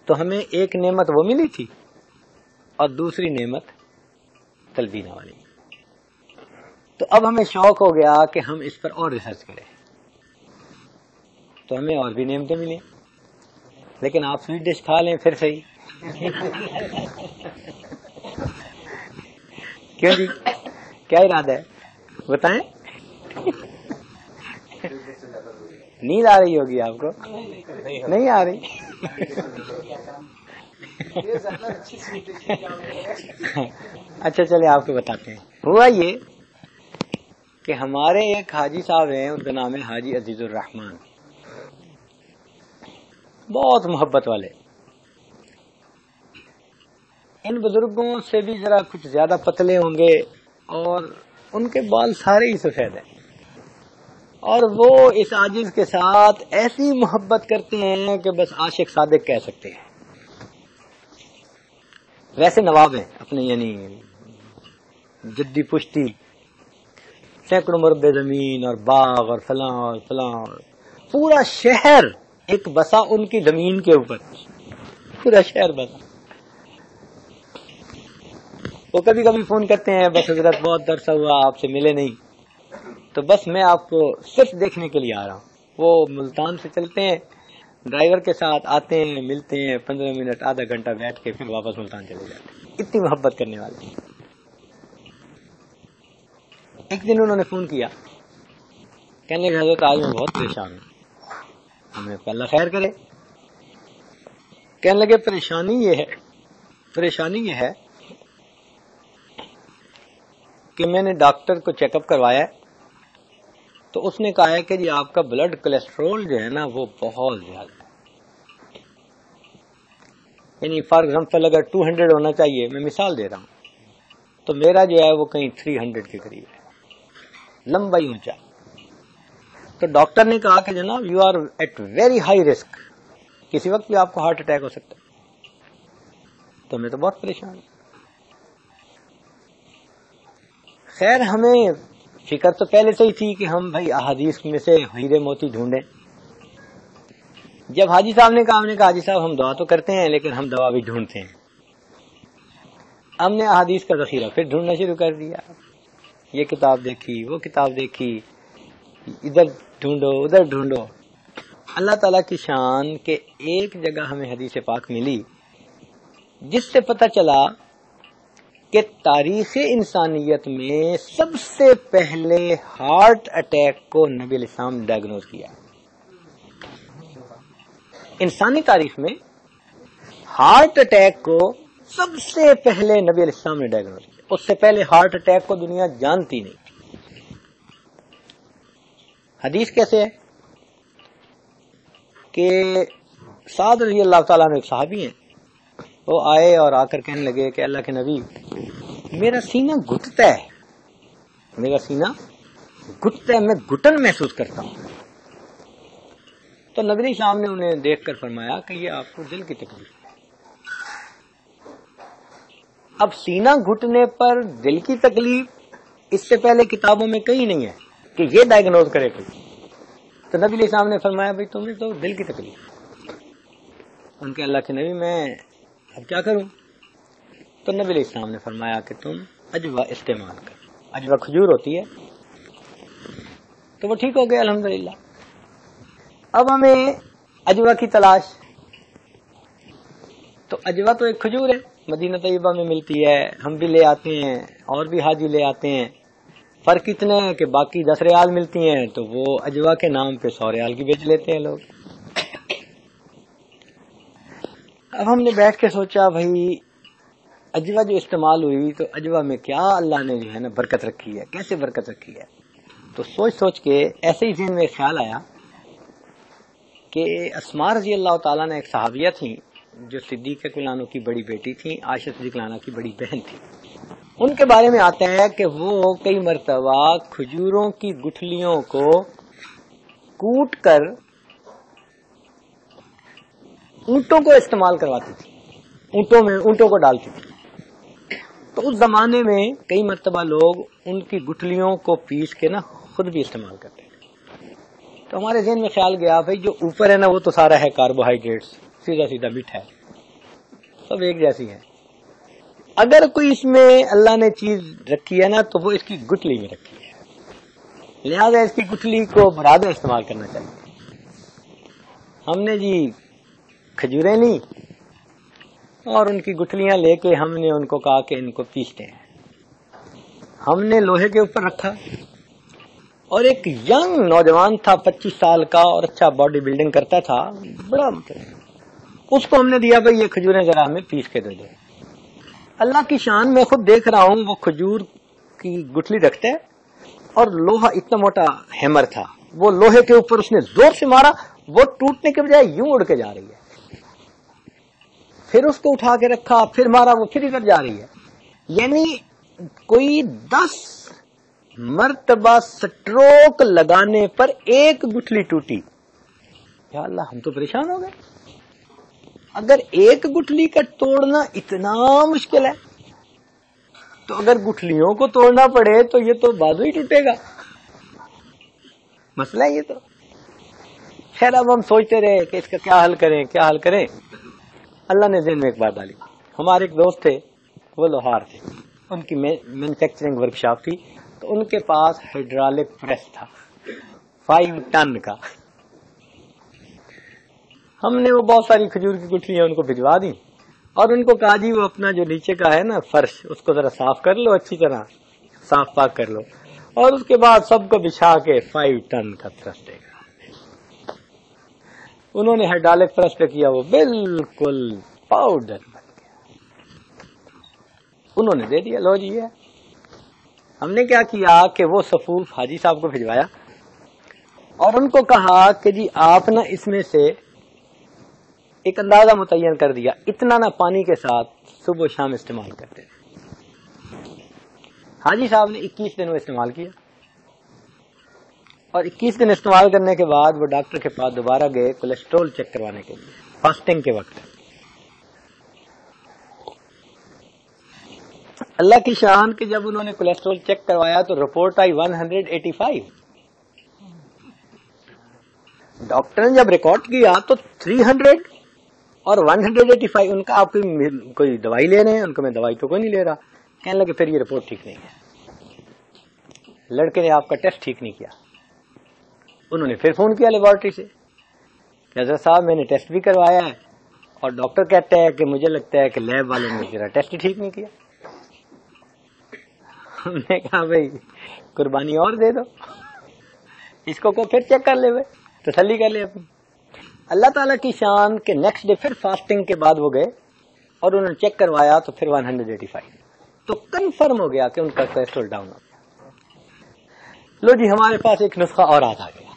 तो हमें एक नेमत वो मिली थी और दूसरी नेमत तलबीना वाली। तो अब हमें शौक हो गया कि हम इस पर और रिसर्च करें, तो हमें और भी नेमतें मिली। लेकिन आप स्वीट डिश खा लें फिर सही क्यों जी, क्या इरादा है बताएं नींद आ रही होगी आपको? नहीं आ रही अच्छा चले आपको बताते हैं। हुआ ये कि हमारे एक हाजी साहब हैं, उनका नाम है हाजी अजीजुर रहमान, बहुत मोहब्बत वाले। इन बुजुर्गों से भी जरा कुछ ज्यादा पतले होंगे और उनके बाल सारे ही सफेद हैं, और वो इस आजिज के साथ ऐसी मोहब्बत करते हैं कि बस आशिक सादिक कह सकते हैं। वैसे नवाब हैं अपने, यानी जद्दी पुश्ती, सैकड़ों मुरब्बे जमीन और बाग और फलां और फलां, पूरा शहर एक बसा उनकी जमीन के ऊपर, पूरा शहर बसा। वो कभी कभी फोन करते हैं, बस हजरत बहुत दरसा हुआ आपसे मिले नहीं, तो बस मैं आपको सिर्फ देखने के लिए आ रहा हूँ। वो मुल्तान से चलते हैं ड्राइवर के साथ, आते हैं, मिलते हैं, पंद्रह मिनट आधा घंटा बैठ के फिर वापस मुल्तान चले जाते हैं। इतनी मोहब्बत करने वाले। एक दिन उन्होंने फोन किया, कहने के हजरत आज मैं बहुत परेशान हूँ। हमने कहा अल्लाह खैर करे। कहने लगे परेशानी ये है, परेशानी ये है कि मैंने डॉक्टर को चेकअप करवाया है, तो उसने कहा है कि जी आपका ब्लड कोलेस्ट्रॉल जो है ना वो बहुत ज्यादा है, यानी फॉर एग्जाम्पल अगर दो सौ होना चाहिए, मैं मिसाल दे रहा हूँ, तो मेरा जो है वो कहीं तीन सौ के करीब है, लंबा ही ऊंचा। तो डॉक्टर ने कहा कि जनाब you are at very high risk, किसी वक्त भी आपको हार्ट अटैक हो सकता है। तो मैं तो बहुत परेशान। खैर हमें फिक्र तो पहले से ही थी कि हम भाई अहादीस में से हीरे मोती ढूंढें। जब हाजी साहब ने कहा, हमने कहा हाजी साहब हम दुआ तो करते हैं लेकिन हम दवा भी ढूंढते हैं। हमने अहादीस का जखीरा फिर ढूंढना शुरू कर दिया, ये किताब देखी, वो किताब देखी, इधर ढूंढो उधर ढूंढो। अल्लाह ताला की शान के एक जगह हमें हदीस पाक मिली जिससे पता चला कि तारीख़ इंसानियत में सबसे पहले हार्ट अटैक को नबी अलैहिस्सलाम डायग्नोज किया। इंसानी तारीख में हार्ट अटैक को सबसे पहले नबी अलैहिस्सलाम ने डायग्नोज किया। उससे पहले हार्ट अटैक को दुनिया जानती नहीं। हदीस कैसे है कि साद रज़ी अल्लाह ताला ने एक साहबी हैं, वो आए और आकर कहने लगे कि अल्लाह के नबी, मेरा सीना घुटता है, मेरा सीना घुटता है, मैं घुटन महसूस करता हूँ। तो नबी अलैहिस्सलाम ने उन्हें देखकर फरमाया कि ये आपको दिल की तकलीफ है। अब सीना घुटने पर दिल की तकलीफ इससे पहले किताबों में कहीं नहीं है कि ये डायग्नोज करे कोई। तो नबी अलैहिस्सलाम ने फरमाया, भाई तुम्हें तो दिल की तकलीफ है। उनके अल्लाह के नबी मैं अब क्या करूं? तो नबी अलैहिस्सलाम ने फरमाया कि तुम अजवा इस्तेमाल करो। अजवा खजूर होती है। तो वो ठीक हो गए अल्हम्दुलिल्लाह। अब हमें अजवा की तलाश। तो अजवा तो एक खजूर है, मदीना तैयबा में मिलती है, हम भी ले आते हैं और भी हाजी ले आते हैं। फर्क इतना है कि बाकी दस रियाल मिलती हैं तो वो अजवा के नाम पे सौ रियाल की बेच लेते हैं लोग। अब हमने बैठ के सोचा, भाई अजवा जो इस्तेमाल हुई तो अजवा में क्या अल्लाह ने जो है ना बरकत रखी है, कैसे बरकत रखी है। तो सोच सोच के ऐसे ही ज़हन में ख्याल आया कि अस्मा रज़ी अल्लाह ताला ने एक सहाबिया थी जो सिद्दीक़ कुलानो की बड़ी बेटी थी, आयशा सिद्दीक़ लाना की बड़ी बहन थी। उनके बारे में आता है कि वो कई मरतबा खजूरों की गुठलियों को कूट कर ऊँटों को इस्तेमाल करवाती थी, ऊँटों में ऊँटों को डालती थी। तो उस जमाने में कई मरतबा लोग उनकी गुठलियों को पीस के ना खुद भी इस्तेमाल करते थे। तो हमारे जहन में ख्याल गया, भाई जो ऊपर है ना वो तो सारा है कार्बोहाइड्रेट्स, सीधा सीधा मीठा है, सब एक जैसी है। अगर कोई इसमें अल्लाह ने चीज रखी है ना तो वो इसकी गुठली में रखी है, लिहाजा इसकी गुठली को बराबर इस्तेमाल करना चाहिए। हमने जी खजूरें ली और उनकी गुठलियां लेके हमने उनको कहा कि इनको पीसते हैं। हमने लोहे के ऊपर रखा और एक यंग नौजवान था पच्चीस साल का और अच्छा बॉडी बिल्डिंग करता था, बड़ा मतलब उसको हमने दिया, भाई ये खजूरें जरा हमें पीस के दे दो। अल्लाह की शान मैं खुद देख रहा हूँ, वो खजूर की गुठली रखता है और लोहा इतना मोटा हैमर था, वो लोहे के ऊपर उसने जोर से मारा, वो टूटने के बजाय यूं उड़ के जा रही है। फिर उसको उठा के रखा, फिर मारा, वो फिर इधर जा रही है। यानी कोई दस मर्तबा स्ट्रोक लगाने पर एक गुठली टूटी। या अल्लाह, हम तो परेशान हो गए। अगर एक गुठली का तोड़ना इतना मुश्किल है तो अगर गुठलियों को तोड़ना पड़े तो ये तो बाजू ही टूटेगा, मसला है ये तो। खैर, अब हम सोचते रहे कि इसका क्या हल करें, क्या हल करें। अल्लाह ने ज़हन में एक बात डाली। हमारे एक दोस्त थे, वो लोहार थे, उनकी मैन्युफैक्चरिंग वर्कशॉप थी। तो उनके पास हाइड्रोलिक प्रेस था फाइव टन का। हमने वो बहुत सारी खजूर की गुठलियां उनको भिजवा दी और उनको कहा, जी वो अपना जो नीचे का है ना फर्श, उसको जरा साफ कर लो, अच्छी तरह साफ पाक कर लो और उसके बाद सबको बिछा के फाइव टन का प्रेस देगा। उन्होंने हाइड्रोलिक प्रेस पे किया, वो बिल्कुल पाउडर बन गया। उन्होंने दे दिया, लो जी है। हमने क्या किया कि वो सफूफ हाजी साहब को भिजवाया और उनको कहा कि जी आप ना इसमें से एक अंदाजा मुतय्यन कर दिया, इतना ना पानी के साथ सुबह शाम इस्तेमाल करते थे। हाजी साहब ने इक्कीस दिन वो इस्तेमाल किया और इक्कीस दिन इस्तेमाल करने के बाद वो डॉक्टर के पास दोबारा गए कोलेस्ट्रोल चेक करवाने के लिए फास्टिंग के वक्त। अल्लाह की शान के जब उन्होंने कोलेस्ट्रोल चेक करवाया तो रिपोर्ट आई एक सौ पचासी। डॉक्टर ने जब रिकॉर्ड किया तो तीन सौ और एक सौ पचासी। उनका आप कोई दवाई ले रहे हैं? उनको मैं दवाई तो कोई नहीं ले रहा। कहने लगे फिर ये रिपोर्ट ठीक नहीं है, लड़के ने आपका टेस्ट ठीक नहीं किया। उन्होंने फिर फोन किया लेबॉरेटरी से, हजरत साहब मैंने टेस्ट भी करवाया है और डॉक्टर कहता है कि मुझे लगता है कि लैब वालों ने मेरा टेस्ट ही ठीक नहीं किया। हमने कहा भाई कुर्बानी और दे दो, इसको को फिर चेक कर ले, भाई तसल्ली कर ले अपनी अल्लाह ताला की शान के। नेक्स्ट डे फिर फास्टिंग के बाद वो गए और उन्होंने चेक करवाया तो फिर एक सौ पचासी, तो कंफर्म हो गया कि उनका कोलेस्ट्रॉल डाउन हो गया। लो जी हमारे पास एक नुस्खा और आ गया।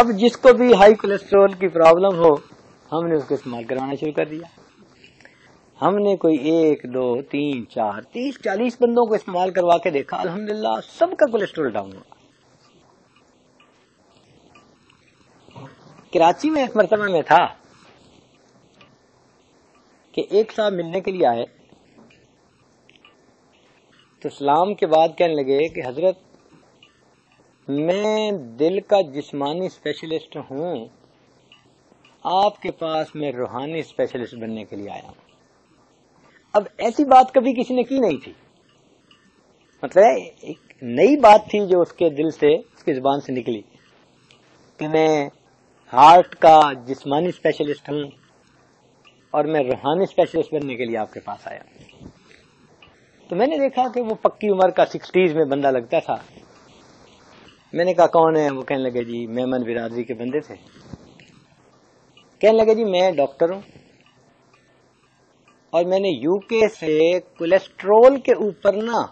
अब जिसको भी हाई कोलेस्ट्रॉल की प्रॉब्लम हो हमने उसको इस्तेमाल करवाना शुरू कर दिया। हमने कोई एक दो तीन चार तीस चालीस बंदों को इस्तेमाल करवा के देखा, अल्हम्दुलिल्लाह सबका कोलेस्ट्रॉल डाउन हुआ। कराची में एक मरतबा में था कि एक साहब मिलने के लिए आए तो सलाम के बाद कहने लगे कि हजरत मैं दिल का जिस्मानी स्पेशलिस्ट हूं, आपके पास मैं रूहानी स्पेशलिस्ट बनने के लिए आया हूं। अब ऐसी बात कभी किसी ने की नहीं थी, मतलब एक नई बात थी जो उसके दिल से उसकी जुबान से निकली कि मैं हार्ट का जिस्मानी स्पेशलिस्ट हूं और मैं रूहानी स्पेशलिस्ट बनने के लिए आपके पास आया। तो मैंने देखा कि वो पक्की उम्र का सिक्सटीज में बंदा लगता था। मैंने कहा कौन है? वो कहने लगे जी मेमन बिरादरी के बंदे थे। कहने लगे जी मैं डॉक्टर हूं और मैंने यूके से कोलेस्ट्रोल के ऊपर ना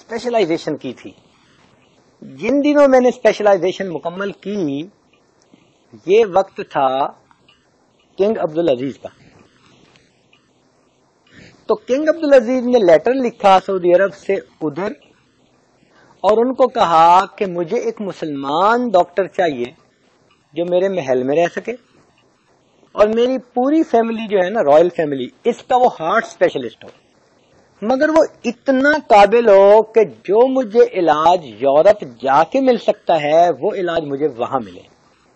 स्पेशलाइजेशन की थी। जिन दिनों मैंने स्पेशलाइजेशन मुकम्मल की ये वक्त था किंग अब्दुल अजीज का। तो किंग अब्दुल अजीज ने लेटर लिखा सऊदी अरब से उधर और उनको कहा कि मुझे एक मुसलमान डॉक्टर चाहिए जो मेरे महल में रह सके और मेरी पूरी फैमिली जो है ना रॉयल फैमिली इसका वो हार्ट स्पेशलिस्ट हो, मगर वो इतना काबिल हो कि जो मुझे इलाज यूरोप जाके मिल सकता है वो इलाज मुझे वहां मिले,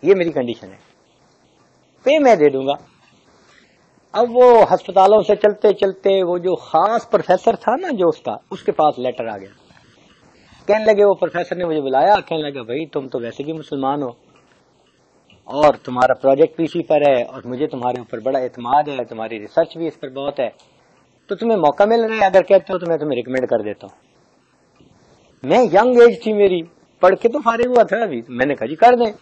ये मेरी कंडीशन है, पे मैं दे दूंगा। अब वो हस्पतालों से चलते चलते वो जो खास प्रोफेसर था ना जो उसका, उसके पास लेटर आ गया। कहने लगे वो प्रोफेसर ने मुझे बुलाया, कहने लगा भाई तुम तो वैसे भी मुसलमान हो और तुम्हारा प्रोजेक्ट भी इसी पर है और मुझे तुम्हारे ऊपर बड़ा एतमाद है, तुम्हारी रिसर्च भी इस पर बहुत है, तो तुम्हें मौका मिल रहा है, अगर कहते हो तो मैं तुम्हें रिकमेंड कर देता हूं। मैं यंग एज थी मेरी, पढ़ के तो फारिग हुआ था अभी, मैंने कहा जी कर दें।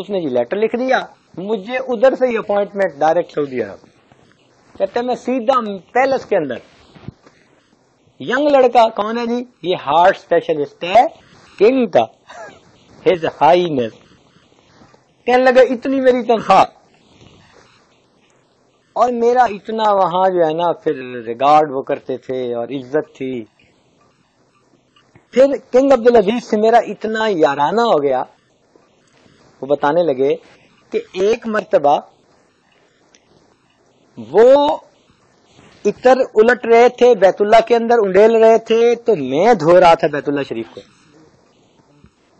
उसने जी लेटर लिख दिया, मुझे उधर से ही अपॉइंटमेंट डायरेक्ट सऊदी अरब। कहते मैं सीधा पैलेस के अंदर, यंग लड़का कौन है जी? ये हार्ट स्पेशलिस्ट है किंग का, हिज हाईनेस। कहने लगा इतनी मेरी तनख्वाह और मेरा इतना वहां जो है ना फिर रिगार्ड वो करते थे और इज्जत थी। फिर किंग अब्दुल अजीज से मेरा इतना याराना हो गया, वो बताने लगे कि एक मर्तबा वो इतर उलट रहे थे बैतुल्ला के अंदर उंडेल रहे थे तो मैं धो रहा था बैतुल्ला शरीफ को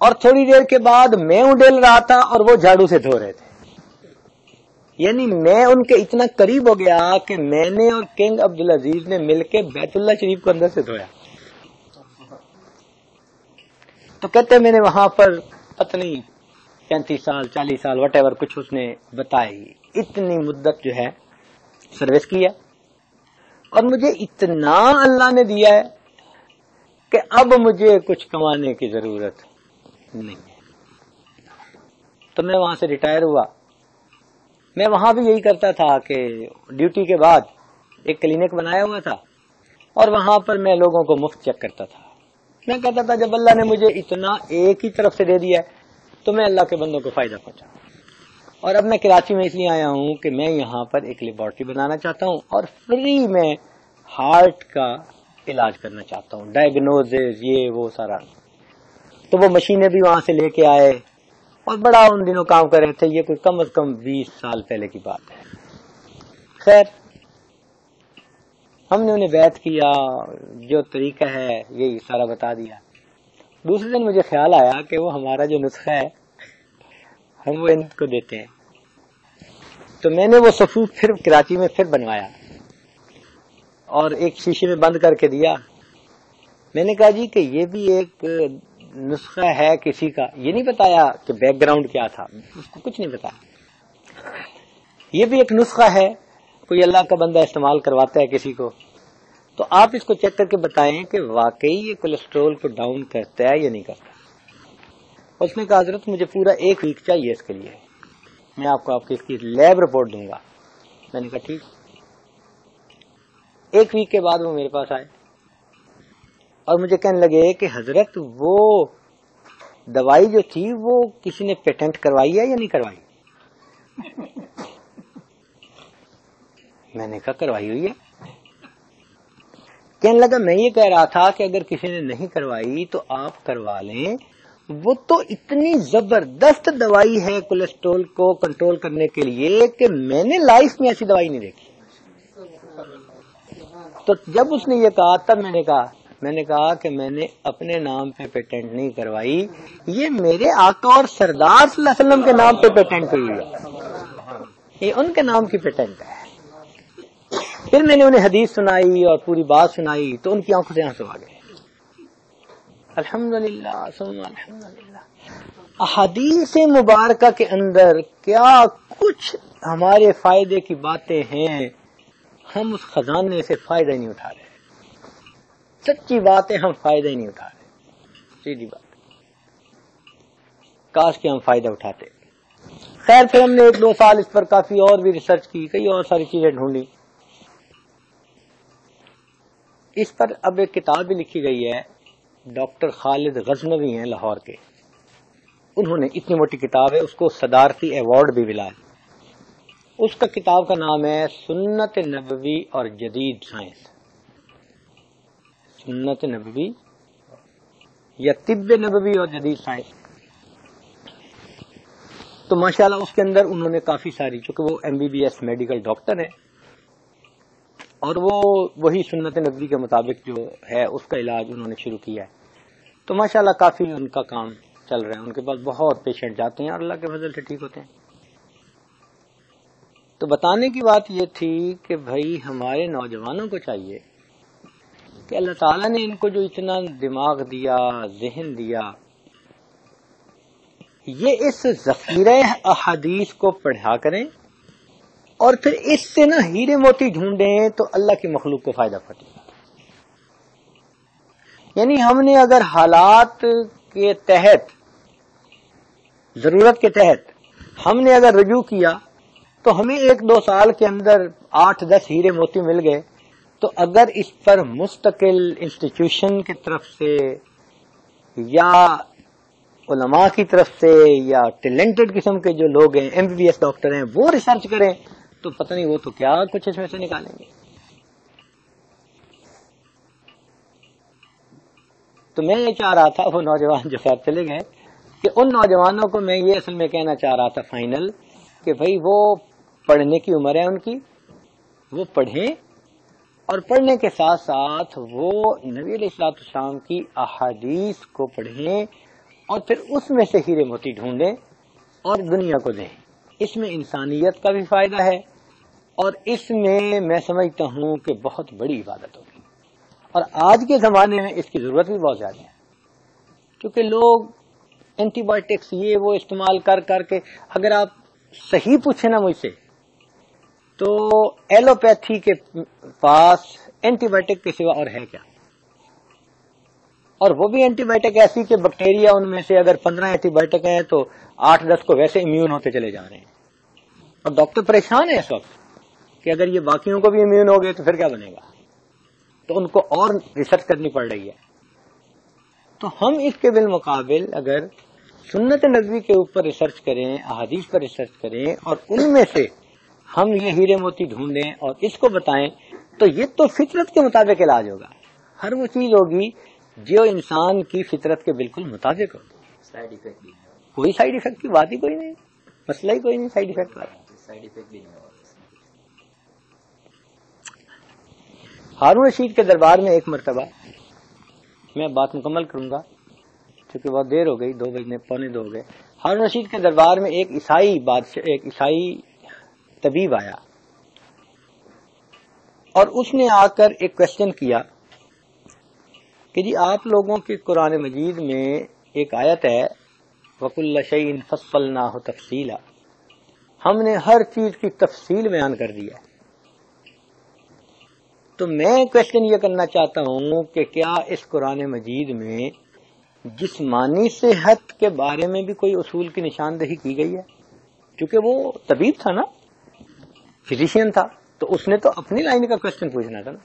और थोड़ी देर के बाद मैं उंडेल रहा था और वो झाड़ू से धो रहे थे। यानी मैं उनके इतना करीब हो गया कि मैंने और किंग अब्दुल अजीज ने मिलके बैतुल्ला शरीफ को अंदर से धोया। तो कहते मैंने वहां पर पत्नी पैंतीस साल चालीस साल वटेवर कुछ उसने बताई, इतनी मुद्दत जो है सर्विस की है और मुझे इतना अल्लाह ने दिया है कि अब मुझे कुछ कमाने की जरूरत नहीं है। तो मैं वहां से रिटायर हुआ। मैं वहां भी यही करता था कि ड्यूटी के बाद एक क्लिनिक बनाया हुआ था और वहां पर मैं लोगों को मुफ्त चेक करता था। मैं कहता था जब अल्लाह ने मुझे इतना एक ही तरफ से दे दिया है तो मैं अल्लाह के बंदों को फायदा पहुंचा। और अब मैं कराची में इसलिए आया हूं कि मैं यहाँ पर एक लेबोरेटरी बनाना चाहता हूं और फ्री में हार्ट का इलाज करना चाहता हूं, डायग्नोसिस ये वो सारा। तो वो मशीनें भी वहां से लेके आए और बड़ा उन दिनों काम कर रहे थे, ये कोई कम अज कम बीस साल पहले की बात है। खैर हमने उन्हें बैत किया, जो तरीका है यही सारा बता दिया। दूसरे दिन मुझे ख्याल आया कि वो हमारा जो नुस्खा है हम वो इनको देते हैं। तो मैंने वो सफूफ फिर कराची में फिर बनवाया और एक शीशे में बंद करके दिया। मैंने कहा जी कि ये भी एक नुस्खा है किसी का, ये नहीं बताया कि बैकग्राउंड क्या था, उसको कुछ नहीं बताया। ये भी एक नुस्खा है, कोई अल्लाह का बंदा इस्तेमाल करवाता है किसी को तो आप इसको चेक करके बताएं कि वाकई ये कोलेस्ट्रोल को डाउन करता है या नहीं करता। उसने कहा हजरत मुझे पूरा एक वीक चाहिए इसके लिए, मैं आपको आपकी इसकी लैब रिपोर्ट दूंगा। मैंने कहा ठीक। एक वीक के बाद वो मेरे पास आए और मुझे कहने लगे कि हजरत वो दवाई जो थी वो किसी ने पेटेंट करवाई है या नहीं करवाई। मैंने कहा करवाई हुई है। कहने लगा मैं ये कह रहा था कि अगर किसी ने नहीं करवाई तो आप करवा लें, वो तो इतनी जबरदस्त दवाई है कोलेस्ट्रॉल को कंट्रोल करने के लिए कि मैंने लाइफ में ऐसी दवाई नहीं देखी। तो जब उसने ये कहा तब मैंने कहा मैंने कहा कि मैंने अपने नाम पे पेटेंट नहीं करवाई, ये मेरे आका और सरदार सल्लल्लाहु अलैहि वसल्लम के नाम पे पेटेंट हुई है, ये उनके नाम की पेटेंट है। फिर मैंने उन्हें हदीस सुनाई और पूरी बात सुनाई तो उनकी आंखों से आंसू आ गए। अल्हम्दुलिल्लाह सुब्हान अल्हम्दुलिल्लाह। अहादीस मुबारका के अंदर क्या कुछ हमारे फायदे की बातें हैं, हम उस खजाने से फायदा ही नहीं उठा रहे। सच्ची बात है, हम फायदा ही नहीं उठा रहे। सीधी बात, काश कि हम फायदा उठाते। खैर फिर हमने एक दो साल इस पर काफी और भी रिसर्च की, कई और सारी चीजें ढूंढी। इस पर अब एक किताब भी लिखी गई है, डॉक्टर खालिद गजनवी हैं लाहौर के, उन्होंने इतनी मोटी किताब है, उसको सदारती अवार्ड भी मिला है। उसका किताब का नाम है सुन्नत नबवी और जदीद साइंस, सुन्नत नबवी या तिब्ब नबवी और जदीद साइंस। तो माशाल्लाह उसके अंदर उन्होंने काफी सारी, चूंकि वो एमबीबीएस मेडिकल डॉक्टर हैं और वो वही सुन्नत नबवी के मुताबिक जो है उसका इलाज उन्होंने शुरू किया है, तो माशाल्लाह काफी उनका काम चल रहा है। उनके पास बहुत पेशेंट जाते हैं और अल्लाह के फजल से ठीक होते हैं। तो बताने की बात यह थी कि भाई हमारे नौजवानों को चाहिए कि अल्लाह ताला ने इनको जो इतना दिमाग दिया, जहन दिया, ये इस जखीरे अहादीस को पढ़ा करें और फिर इससे ना हीरे मोती ढूंढें तो अल्लाह की मखलूक को फायदा पहुंचेगा। यानी हमने अगर हालात के तहत, जरूरत के तहत हमने अगर रुजू किया तो हमें एक दो साल के अंदर आठ दस हीरे मोती मिल गए, तो अगर इस पर मुस्तकिल इंस्टीट्यूशन की तरफ से या उलमा की तरफ से या टैलेंटेड किस्म के जो लोग हैं, एमबीबीएस डॉक्टर हैं, वो रिसर्च करें तो पता नहीं वो तो क्या कुछ इसमें से निकालेंगे। तो मैं ये चाह रहा था, वो नौजवान जो साथ चले गए, कि उन नौजवानों को मैं ये असल में कहना चाह रहा था फाइनल कि भाई वो पढ़ने की उम्र है उनकी, वो पढ़ें और पढ़ने के साथ साथ वो नबी अलैहिस्सलातु वस्सलाम की अहादीस को पढ़ें और फिर उसमें से हीरे मोती ढूंढें और दुनिया को दें। इसमें इंसानियत का भी फायदा है और इसमें मैं समझता हूँ कि बहुत बड़ी इबादत होगी। और आज के ज़माने में इसकी ज़रूरत भी बहुत ज़्यादा है, क्योंकि लोग एंटीबायोटिक्स ये वो इस्तेमाल कर कर के, अगर आप सही पूछें ना मुझसे तो एलोपैथी के पास एंटीबायोटिक के सिवा और है क्या, और वो भी एंटीबायोटिक ऐसी कि बैक्टीरिया उनमें से अगर पंद्रह एंटीबायोटिक हैं तो आठ दस को वैसे इम्यून होते चले जा रहे हैं। और डॉक्टर परेशान है इस वक्त कि अगर ये बाकियों को भी इम्यून हो गए तो फिर क्या बनेगा, तो उनको और रिसर्च करनी पड़ रही है। तो हम इसके बिलमुकाबिल अगर सुन्नत नबवी के ऊपर रिसर्च करें, अहादीस पर रिसर्च करें और उनमें से हम ये हीरे मोती ढूंढें और इसको बताएं, तो ये तो फितरत के मुताबिक इलाज होगा। हर वो चीज होगी जो इंसान की फितरत के बिल्कुल मुताबिक हो। साइड इफेक्ट भी नहीं, कोई साइड इफेक्ट की बात ही कोई नहीं, मसला ही कोई नहीं। साइड इफेक्ट का साइड इफेक्ट भी नहीं होगा। हारून रशीद के दरबार में एक मरतबा, मैं बात मुकम्मल करूंगा क्योंकि बहुत देर हो गई, दो बजने पौने दो हो गए। हारून रशीद के दरबार में एक ईसाई बादशाह, एक ईसाई तबीब आया और उसने आकर एक क्वेश्चन किया कि जी आप लोगों के कुरान मजीद में एक आयत है वकुल्ल शैइन फस्सलनाहु तफसीला, हमने हर चीज की तफसील बयान कर दी है। तो मैं क्वेश्चन ये करना चाहता हूँ कि क्या इस कुरान मजीद में जिस्मानी सेहत के बारे में भी कोई उसूल की निशानदेही की गई है? क्योंकि वो तबीब था ना, फिजिशियन था, तो उसने तो अपनी लाइन का क्वेश्चन पूछना था ना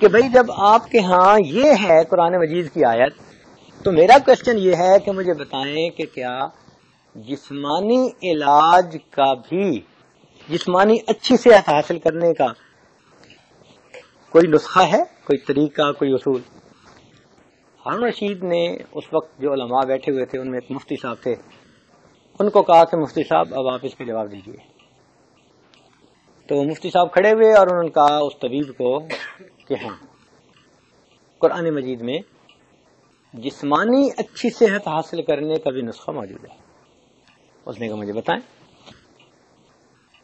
कि भाई जब आपके यहाँ ये है कुरान मजीद की आयत, तो मेरा क्वेश्चन ये है कि मुझे बताएं कि क्या जिस्मानी इलाज का भी, जिस्मानी अच्छी सेहत हासिल करने का कोई नुस्खा है, कोई तरीका, कोई उसूल? हारून रशीद ने उस वक्त जो उलमा बैठे हुए थे उनमें एक मुफ्ती साहब थे, उनको कहा कि मुफ्ती साहब अब आप इसके जवाब दीजिए। तो मुफ्ती साहब खड़े हुए और उन्होंने कहा उस तबीब को कि हाँ, कुरान मजीद में जिस्मानी अच्छी सेहत हासिल करने का भी नुस्खा मौजूद है। उसने कहा मुझे बताएं।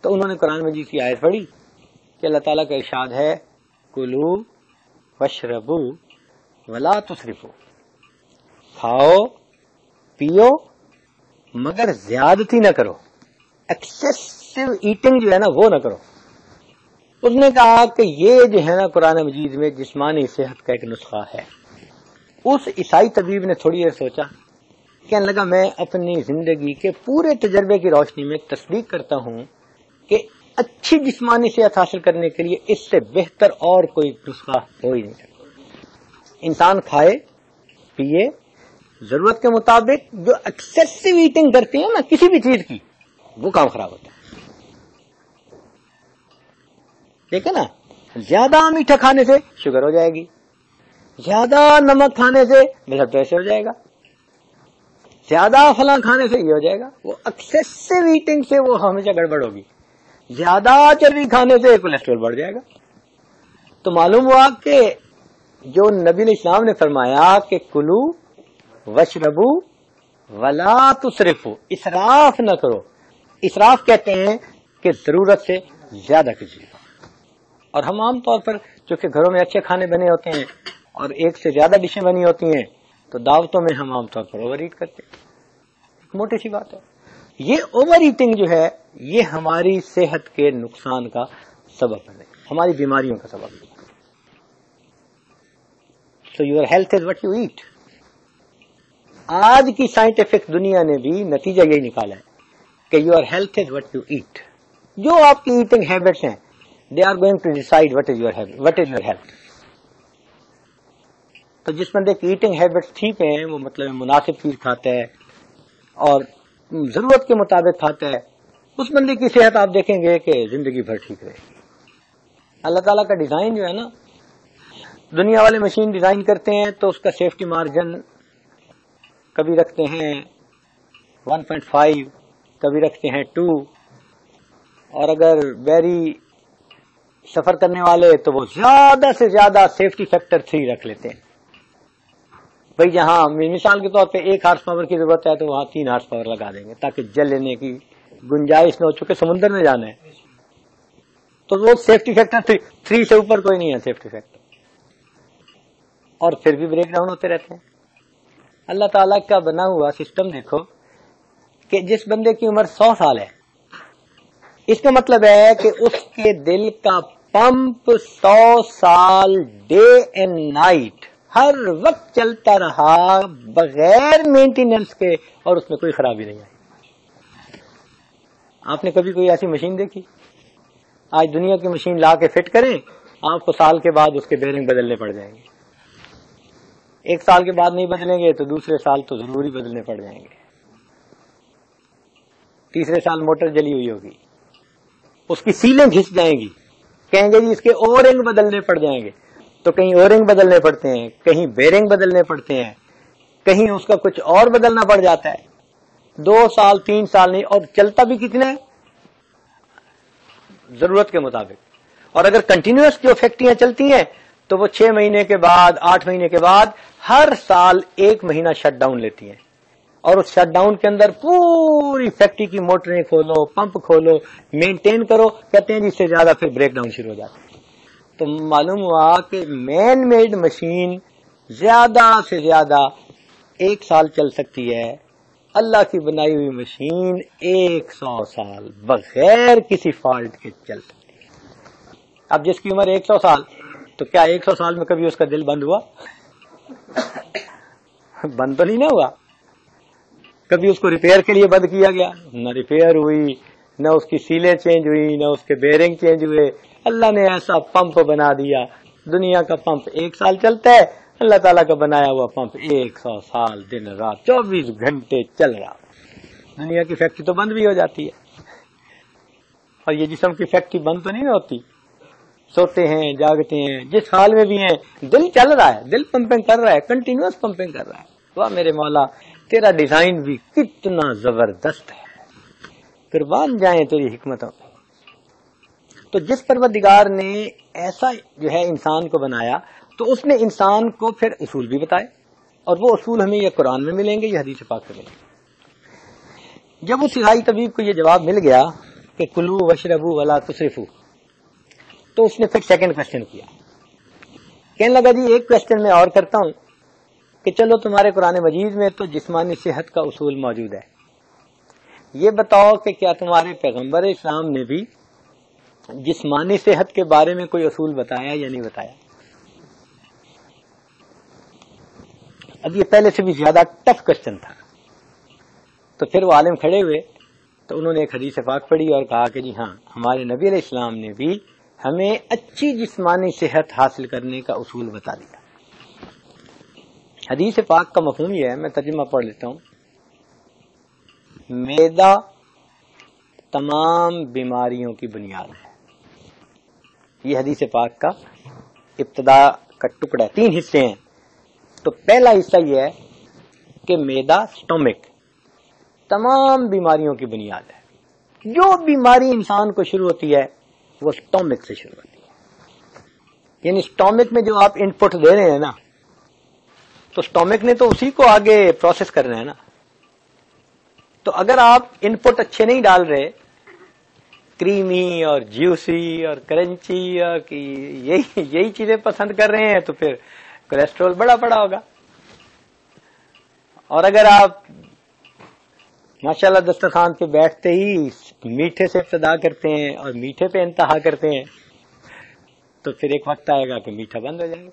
तो उन्होंने कुरान मजीद की आयत पढ़ी कि अल्लाह ताला का इरशाद है कुलू वशरबू वला तुसरिफू, खाओ पियो मगर ज्यादती ना करो, एक्सेसिव ईटिंग जो है ना वो ना करो। उसने कहा कि ये जो है ना कुरान मजीद में जिस्मानी सेहत का एक नुस्खा है। उस ईसाई तबीब ने थोड़ी देर सोचा, कहने लगा मैं अपनी जिंदगी के पूरे तजर्बे की रोशनी में तस्दीक करता हूं कि अच्छी जिस्मानी सेहत हासिल करने के लिए इससे बेहतर और कोई नुस्खा हो ही नहीं सकता। इंसान खाए पिए जरूरत के मुताबिक, जो एक्सेसिव ईटिंग करते हैं ना किसी भी चीज की, वो काम खराब होता है, ठीक है ना। ज्यादा मीठा खाने से शुगर हो जाएगी, ज्यादा नमक खाने से ब्लड प्रेशर हो जाएगा, ज्यादा फला खाने से ये हो जाएगा, वो एक्सेसिव ईटिंग से वो हमेशा गड़बड़ होगी, ज्यादा चर्बी खाने से कोलेस्ट्रॉल बढ़ जाएगा। तो मालूम हुआ कि जो नबी इस्लाम ने फरमाया कि कुलू वशरबू वला तुसरिफू, इसराफ ना करो, इसराफ कहते हैं कि जरूरत से ज्यादा कीजिएगा। और हम आमतौर पर चूंकि घरों में अच्छे खाने बने होते हैं और एक से ज्यादा डिशें बनी होती हैं, तो दावतों में हम आमतौर पर ओवर ईट करते हैं। एक मोटी सी बात है, ये ओवर ईटिंग जो है ये हमारी सेहत के नुकसान का सबब बने, हमारी बीमारियों का सबब बने। So your health is what you eat. आज की साइंटिफिक दुनिया ने भी नतीजा यही निकाला है कि your health is what you eat. जो आपकी ईटिंग हैबिट्स हैं, they are going to decide what is your health, what is your health. तो जिस बंदे की ईटिंग हैबिट्स ठीक हैं, वो मतलब मुनासिब चीज खाता है और जरूरत के मुताबिक खाता है, उस बंदे की सेहत आप देखेंगे कि जिंदगी भर ठीक रहेगी। अल्लाह ताला का डिजाइन जो है ना, दुनिया वाले मशीन डिजाइन करते हैं तो उसका सेफ्टी मार्जिन कभी रखते हैं वन पॉइंट फाइव, कभी रखते हैं टू, और अगर बैरी सफर करने वाले तो वो ज्यादा से ज्यादा सेफ्टी फैक्टर थ्री रख लेते हैं। भाई जहाँ मिसाल के तौर पे एक हार्स पावर की जरूरत है तो वहाँ तीन हार्स पावर लगा देंगे ताकि जल लेने की गुंजाइश न हो, चुके समुद्र में जाना है तो वो सेफ्टी फैक्टर थ्री, थ्री से ऊपर कोई नहीं है सेफ्टी फैक्टर, और फिर भी ब्रेक डाउन होते रहते हैं। अल्लाह ताला का बना हुआ सिस्टम देखो कि जिस बंदे की उम्र सौ साल है, इसका मतलब है कि उसके दिल का पंप सौ साल डे एंड नाइट हर वक्त चलता रहा बगैर मेंटेनेंस के, और उसमें कोई खराबी नहीं आई। आपने कभी कोई ऐसी मशीन देखी? आज दुनिया की मशीन ला के फिट करें, आपको साल के बाद उसके बेरिंग बदलने पड़ जाएंगे। एक साल के बाद नहीं बदलेंगे तो दूसरे साल तो जरूर ही बदलने पड़ जाएंगे, तीसरे साल मोटर जली हुई होगी, उसकी सीलें घिस जाएंगी, कहेंगे जी इसके ओरिंग बदलने पड़ जाएंगे, तो कहीं ओरिंग बदलने पड़ते हैं, कहीं बेरिंग बदलने पड़ते हैं, कहीं उसका कुछ और बदलना पड़ जाता है। दो साल तीन साल नहीं, और चलता भी कितने है जरूरत के मुताबिक। और अगर कंटिन्यूअस जो फैक्ट्रियां चलती हैं तो वो छह महीने के बाद, आठ महीने के बाद, हर साल एक महीना शट डाउन लेती हैं, और उस शट डाउन के अंदर पूरी फैक्ट्री की मोटरें खोलो, पंप खोलो, मेंटेन करो, कहते हैं जिससे ज्यादा फिर ब्रेक डाउन शुरू हो जाता है। तो मालूम हुआ कि मैन मेड मशीन ज्यादा से ज्यादा एक साल चल सकती है, अल्लाह की बनाई हुई मशीन एक सौ साल बगैर किसी फॉल्ट के चल सकती है। अब जिसकी उम्र एक सौ साल, तो क्या एक सौ साल में कभी उसका दिल बंद हुआ? बंद तो नहीं ना हुआ। कभी उसको रिपेयर के लिए बंद किया गया? ना रिपेयर हुई, ना उसकी सीलें चेंज हुई, ना उसके बेयरिंग चेंज हुए। अल्लाह ने ऐसा पंप बना दिया, दुनिया का पंप एक साल चलता है, अल्लाह ताला का बनाया हुआ पंप एक सौ साल दिन रात चौबीस घंटे चल रहा। दुनिया की फैक्ट्री तो बंद भी हो जाती है, और ये जिस्म की फैक्ट्री बंद तो नहीं होती। सोते हैं, जागते हैं, जिस हाल में भी हैं, दिल चल रहा है, दिल पंपिंग कर रहा है, कंटिन्यूअस पंपिंग कर रहा है। वाह मेरे मौला, तेरा डिजाइन भी कितना जबरदस्त है, कुर्बान जाए तेरी हिकमतों पे। तो जिस परवरदिगार ने ऐसा जो है इंसान को बनाया, तो उसने इंसान को फिर उसूल भी बताए, और वो उसूल हमें यह कुरान में मिलेंगे, यह हदीस पाक में मिलेंगे। जब उस सिहाई तबीब को यह जवाब मिल गया कि कुलू वशरबू वला तुसरिफू, तो उसने फिर सेकंड क्वेश्चन किया। कहने लगा जी एक क्वेश्चन मैं और करता हूं कि चलो तुम्हारे कुरान मजीद में तो जिस्मानी सेहत का उसूल मौजूद है, ये बताओ कि क्या तुम्हारे पैगम्बर इस्लाम ने भी जिस्मानी सेहत के बारे में कोई उसूल बताया या नहीं बताया? अब ये पहले से भी ज्यादा टफ क्वेश्चन था। तो फिर वो आलिम खड़े हुए, तो उन्होंने एक हदीस पाक पढ़ी और कहा कि जी हाँ, हमारे नबी अलैहिस्सलाम ने भी हमें अच्छी जिस्मानी सेहत हासिल करने का उसूल बता दिया। हदीस पाक का मफ़हूम यह है, मैं तर्जुमा पढ़ लेता हूँ। मैदा तमाम बीमारियों की बुनियाद है। ये हदीस पाक का इब्तदा का टुकड़ा, तीन हिस्से हैं। तो पहला हिस्सा यह है कि मैदा, स्टोमिक, तमाम बीमारियों की बुनियाद है। जो बीमारी इंसान को शुरू होती है वो स्टोमिक से शुरू होती है। यानी स्टोमिक में जो आप इनपुट दे रहे हैं ना, तो स्टोमिक ने तो उसी को आगे प्रोसेस करना है ना। तो अगर आप इनपुट अच्छे नहीं डाल रहे, क्रीमी और जूसी और क्रंची और कि यही यही चीजें पसंद कर रहे हैं, तो फिर कोलेस्ट्रॉल बड़ा बड़ा होगा। और अगर आप माशाल्लाह दस्तरखान पे बैठते ही मीठे से इब्तदा करते हैं और मीठे पे इंतहा करते हैं, तो फिर एक वक्त आएगा कि मीठा बंद हो जाएगा।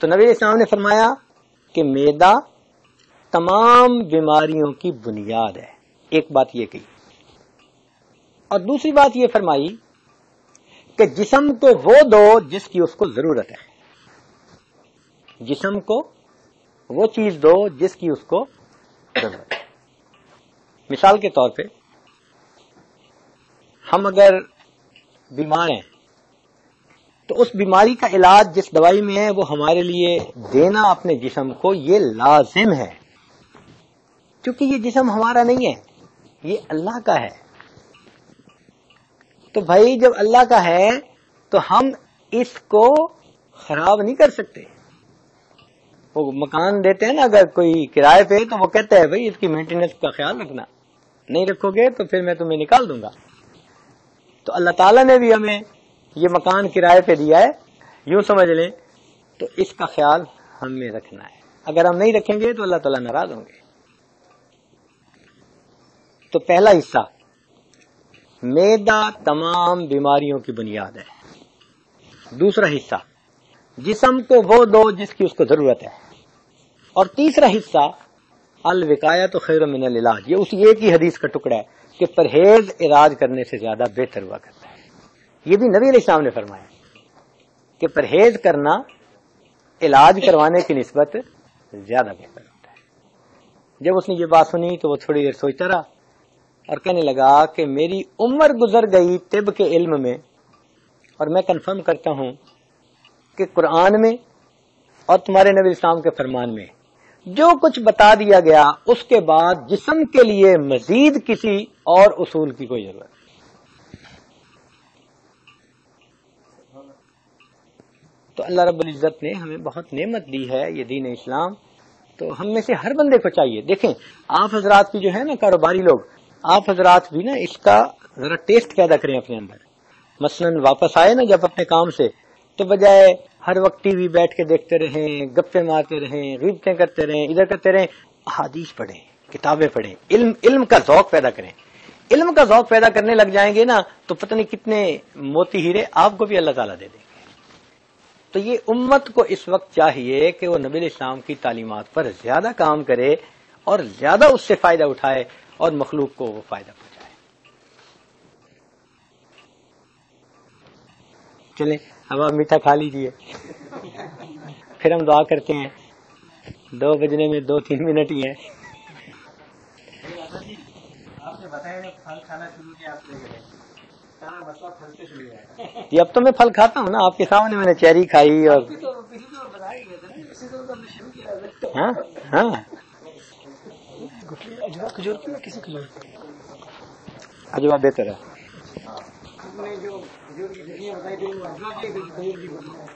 तो नबी इस्लाम ने फरमाया कि मैदा तमाम बीमारियों की बुनियाद है, एक बात ये कही। और दूसरी बात ये फरमाई कि जिस्म को वो दो जिसकी उसको जरूरत है। जिस्म को वो चीज दो जिसकी उसको जरूरत है। मिसाल के तौर पे, हम अगर बीमार हैं तो उस बीमारी का इलाज जिस दवाई में है वो हमारे लिए देना अपने जिस्म को ये लाजिम है, क्योंकि ये जिस्म हमारा नहीं है, ये अल्लाह का है। तो भाई जब अल्लाह का है तो हम इसको खराब नहीं कर सकते। वो मकान देते हैं ना अगर कोई किराए पे, तो वो कहता है भाई इसकी मेंटेनेंस का ख्याल रखना, नहीं रखोगे तो फिर मैं तुम्हें निकाल दूंगा। तो अल्लाह ताला ने भी हमें ये मकान किराए पे दिया है, यूं समझ लें, तो इसका ख्याल हमें रखना है। अगर हम नहीं रखेंगे तो अल्लाह ताला नाराज होंगे। तो पहला हिस्सा मैदा तमाम बीमारियों की बुनियाद है। दूसरा हिस्सा जिस्म को वो दो जिसकी उसको जरूरत है। और तीसरा हिस्सा अल विकाया तो खैर मिनल इलाज, ये उसी एक ही हदीस का टुकड़ा है कि परहेज इलाज करने से ज्यादा बेहतर हुआ करता है। ये भी नबी अलैहिस्सलाम ने फरमाया कि परहेज करना इलाज करवाने की निस्बत ज्यादा बेहतर होता है। जब उसने ये बात सुनी तो वो थोड़ी देर सोचता रहा और कहने लगा कि मेरी उम्र गुजर गई तिब के इल्म में, और मैं कंफर्म करता हूं कि कुरान में और तुम्हारे नबी अलैहिस्सलाम के फरमान में जो कुछ बता दिया गया, उसके बाद जिस्म के लिए मजीद किसी और उसूल की कोई जरूरत नहीं। तो अल्लाह रब्बुल इज़्ज़त ने हमें बहुत नेमत दी है ये दीन इस्लाम, तो हम में से हर बंदे को चाहिए। देखें आप हजरात की जो है ना कारोबारी लोग, आप हजरात भी ना इसका जरा टेस्ट पैदा करें अपने अंदर। मसलन वापस आए ना जब अपने काम से, तो बजाय हर वक्त टीवी बैठ के देखते रहें, गप्पे मारते रहें, गीबतें करते रहें, इधर करते रहें, अहादीस पढ़ें, किताबें पढ़ें, इल्म इल्म का शौक पैदा करें। इल्म का ज़ौक़ पैदा करने लग जाएंगे ना तो पता नहीं कितने मोती हीरे आपको भी अल्लाह ताला दे देंगे। तो ये उम्मत को इस वक्त चाहिए कि वो नबी इस्लाम की तालीमात पर ज्यादा काम करे और ज्यादा उससे फायदा उठाए और मखलूक को वो फायदा पहुंचाए। चलें अब आप मीठा खा लीजिए फिर हम दुआ करते हैं। दो बजने में दो तीन मिनट ही है। आपने बताया ना फल खाना शुरू किया आपने, अब तो मैं फल खाता हूँ ना आपके सामने। मैंने चेरी खाई और तो तो हाँ? हाँ? अजवा बेहतर है।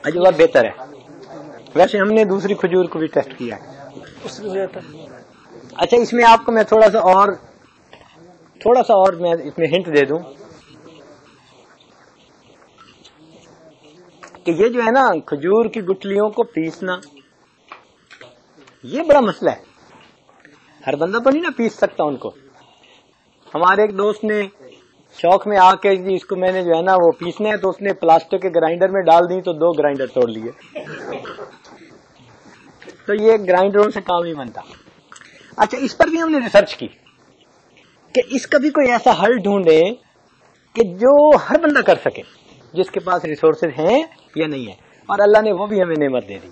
अजवा बेहतर है। वैसे हमने दूसरी खजूर को भी टेस्ट किया है। अच्छा इसमें आपको मैं थोड़ा सा और थोड़ा सा और मैं इसमें हिंट दे दूं कि ये जो है ना खजूर की गुठलियों को पीसना ये बड़ा मसला है। हर बंदा तो नहीं ना पीस सकता उनको। हमारे एक दोस्त ने शौक में आके जी इसको मैंने जो है ना वो पीसना है तो उसने प्लास्टिक के ग्राइंडर में डाल दी तो दो ग्राइंडर तोड़ लिए। तो ये ग्राइंडरों से काम ही बनता। अच्छा इस पर भी हमने रिसर्च की कि इसका भी कोई ऐसा हल ढूंढे कि जो हर बंदा कर सके, जिसके पास रिसोर्सेज हैं या नहीं है। और अल्लाह ने वो भी हमें नेमत दे दी।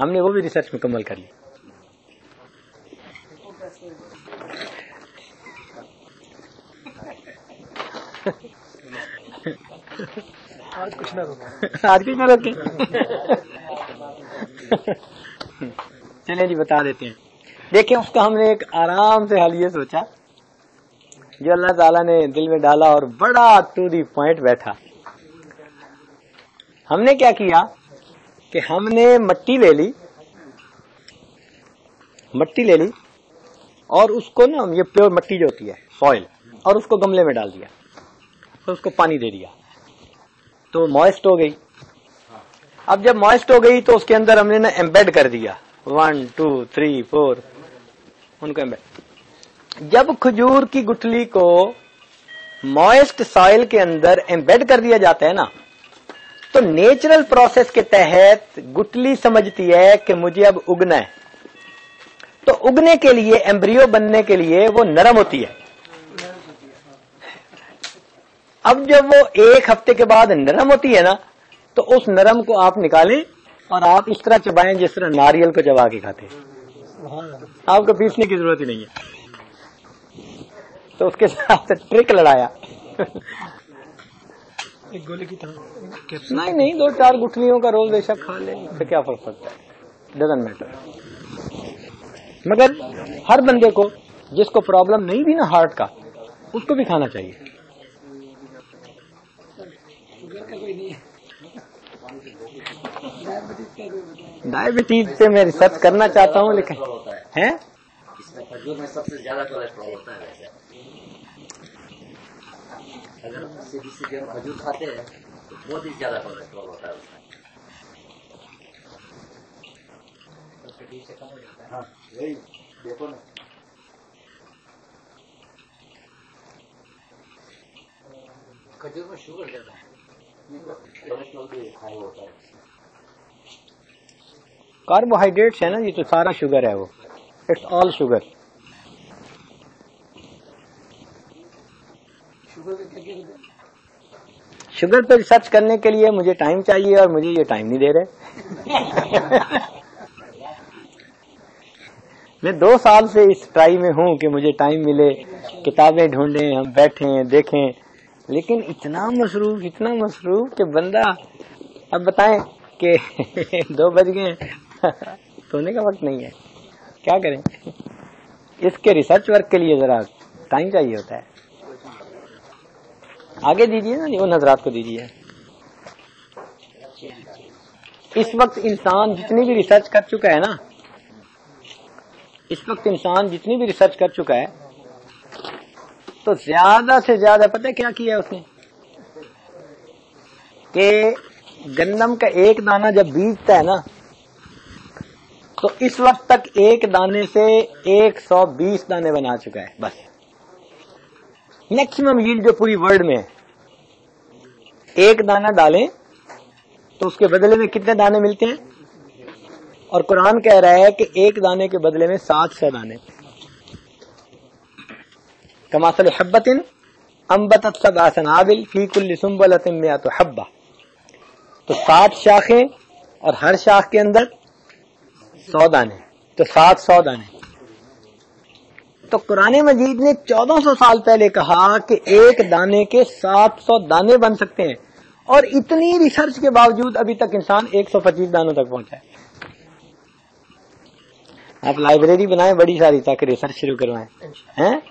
हमने वो भी रिसर्च मुकम्मल कर ली। आज कुछ ना रोके, आज कुछ ना रोके। चलिए जी बता देते हैं। देखिए उसका हमने एक आराम से हल ये सोचा जो अल्लाह ताला ने दिल में डाला और बड़ा टू दी पॉइंट बैठा। हमने क्या किया कि हमने मट्टी ले ली, मट्टी ले ली और उसको ना ये प्योर मट्टी जो होती है सॉइल, और उसको गमले में डाल दिया तो उसको पानी दे दिया तो मॉइस्ट हो गई। अब जब मॉइस्ट हो गई तो उसके अंदर हमने ना एम्बेड कर दिया वन टू थ्री फोर उनको एम्बेड। जब खजूर की गुठली को मॉइस्ट सॉइल के अंदर एम्बेड कर दिया जाता है ना तो नेचुरल प्रोसेस के तहत गुठली समझती है कि मुझे अब उगना है। तो उगने के लिए एम्ब्रियो बनने के लिए वो नरम होती है। अब जब वो एक हफ्ते के बाद नरम होती है ना तो उस नरम को आप निकालें और आप इस तरह चबाएं जिस तरह नारियल को चबा के खाते हैं। आपको पीसने की जरूरत ही नहीं है। तो उसके साथ ट्रिक लड़ाया एक गोली की तरह। नहीं नहीं दो चार गुठलियों का रोल बेशक खा ले तो क्या फर्क पड़ता है, डजंट मैटर। मगर हर बंदे को जिसको प्रॉब्लम नहीं भी ना हार्ट का उसको भी खाना चाहिए। डायबिटीज पे मैं रिसर्च करना चाहता हूँ लेकिन है खजूर में सबसे ज्यादा कोलेस्ट्रॉल होता है। वैसे अगर सीधी सीधी हम खजूर खाते हैं तो बहुत ही ज्यादा कोलेस्ट्रॉल होता है उसमें। हाँ वही देखो ना खजूर में शुगर ज्यादा है, कोलेस्ट्रॉल भी हाई होता है। कार्बोहाइड्रेट्स है ना ये तो सारा शुगर है, वो इट्स ऑल शुगर। शुगर पर रिसर्च करने के लिए मुझे टाइम चाहिए और मुझे ये टाइम नहीं दे रहे। मैं दो साल से इस ट्राई में हूँ कि मुझे टाइम मिले, किताबें ढूंढें, हम बैठें देखें, लेकिन इतना मसरूफ इतना मसरूफ कि बंदा अब बताएं कि दो बज गए सोने का वक्त नहीं है, क्या करें। इसके रिसर्च वर्क के लिए जरा टाइम चाहिए होता है। आगे दीजिए ना उन हजरात को दीजिए। इस वक्त इंसान जितनी भी रिसर्च कर चुका है ना इस वक्त इंसान जितनी भी रिसर्च कर चुका है तो ज्यादा से ज्यादा पता है क्या किया उसने कि गंदम का एक दाना जब बीजता है ना तो इस वक्त तक एक दाने से एक सौ बीस दाने बना चुका है। बस मैक्सिमम यील्ड जो पूरी वर्ल्ड में है। एक दाना डालें तो उसके बदले में कितने दाने मिलते हैं, और कुरान कह रहा है कि एक दाने के बदले में सात सौ दाने। कमासल हब्बतिन अंबतत सबअ सनाबिल फी कुल्लि सुंबलतिन मिअतु हब्बा, तो सात शाखें और हर शाख के अंदर सौ दाने, तो सात सौ दाने। तो कुरान मजीद ने चौदह सौ साल पहले कहा कि एक दाने के सात सौ दाने बन सकते हैं, और इतनी रिसर्च के बावजूद अभी तक इंसान एक सौ पच्चीस दानों तक पहुंचा है। आप लाइब्रेरी बनाएं बड़ी सारी ताकि रिसर्च शुरू करवाएं, हैं?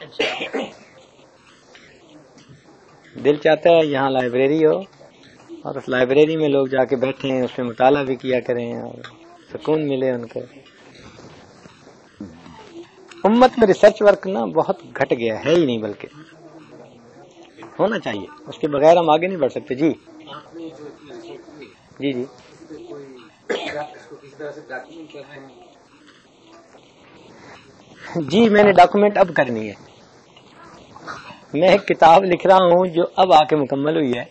दिल चाहता है यहाँ लाइब्रेरी हो और उस लाइब्रेरी में लोग जाके बैठें, उसमें मुताला भी किया करें और सुकून मिले उनको। उम्मत में रिसर्च वर्क ना बहुत घट गया है, ही नहीं बल्कि होना चाहिए, उसके बगैर हम आगे नहीं बढ़ सकते। जी जी जी जी मैंने डॉक्यूमेंट अब करनी है। मैं एक किताब लिख रहा हूँ जो अब आके मुकम्मल हुई है,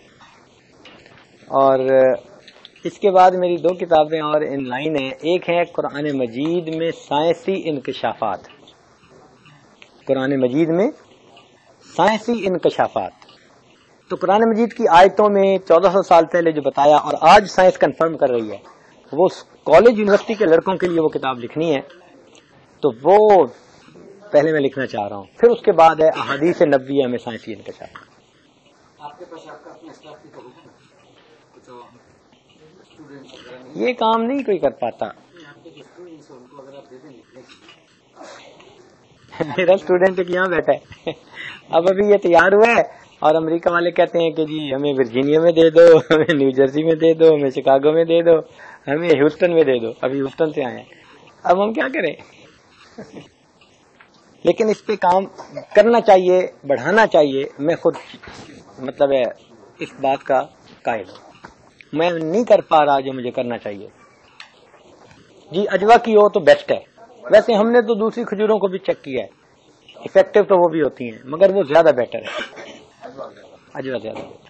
और इसके बाद मेरी दो किताबें और इन लाइन है। एक है कुरान मजीद में साइंसी इंकशाफात, कुरान मजीद में साइंसी इंकशाफात। तो कुरान मजीद की आयतों में चौदह सौ साल पहले जो बताया और आज साइंस कंफर्म कर रही है, वो कॉलेज यूनिवर्सिटी के लड़कों के लिए वो किताब लिखनी है। तो वो पहले मैं लिखना चाह रहा हूँ, फिर उसके बाद है अहादीस नब्विया में साइंसी इंकशाफात। ये काम नहीं कोई कर पाता। मेरा स्टूडेंट एक यहाँ बैठा है, अब अभी ये तैयार हुआ है और अमेरिका वाले कहते हैं कि जी हमें वर्जीनिया में दे दो, हमें न्यू जर्सी में दे दो, हमें शिकागो में दे दो, हमें ह्यूस्टन में दे दो। अभी ह्यूस्टन से आए हैं, अब हम क्या करें? लेकिन इस पे काम करना चाहिए, बढ़ाना चाहिए। मैं खुद मतलब है इस बात का कायल हूँ, मैं नहीं कर पा रहा जो मुझे करना चाहिए। जी अजवा की हो तो बेस्ट है। वैसे हमने तो दूसरी खजूरों को भी चेक किया है, इफेक्टिव तो वो भी होती हैं, मगर वो ज्यादा बेटर है, अजवा ज्यादा बेटर है।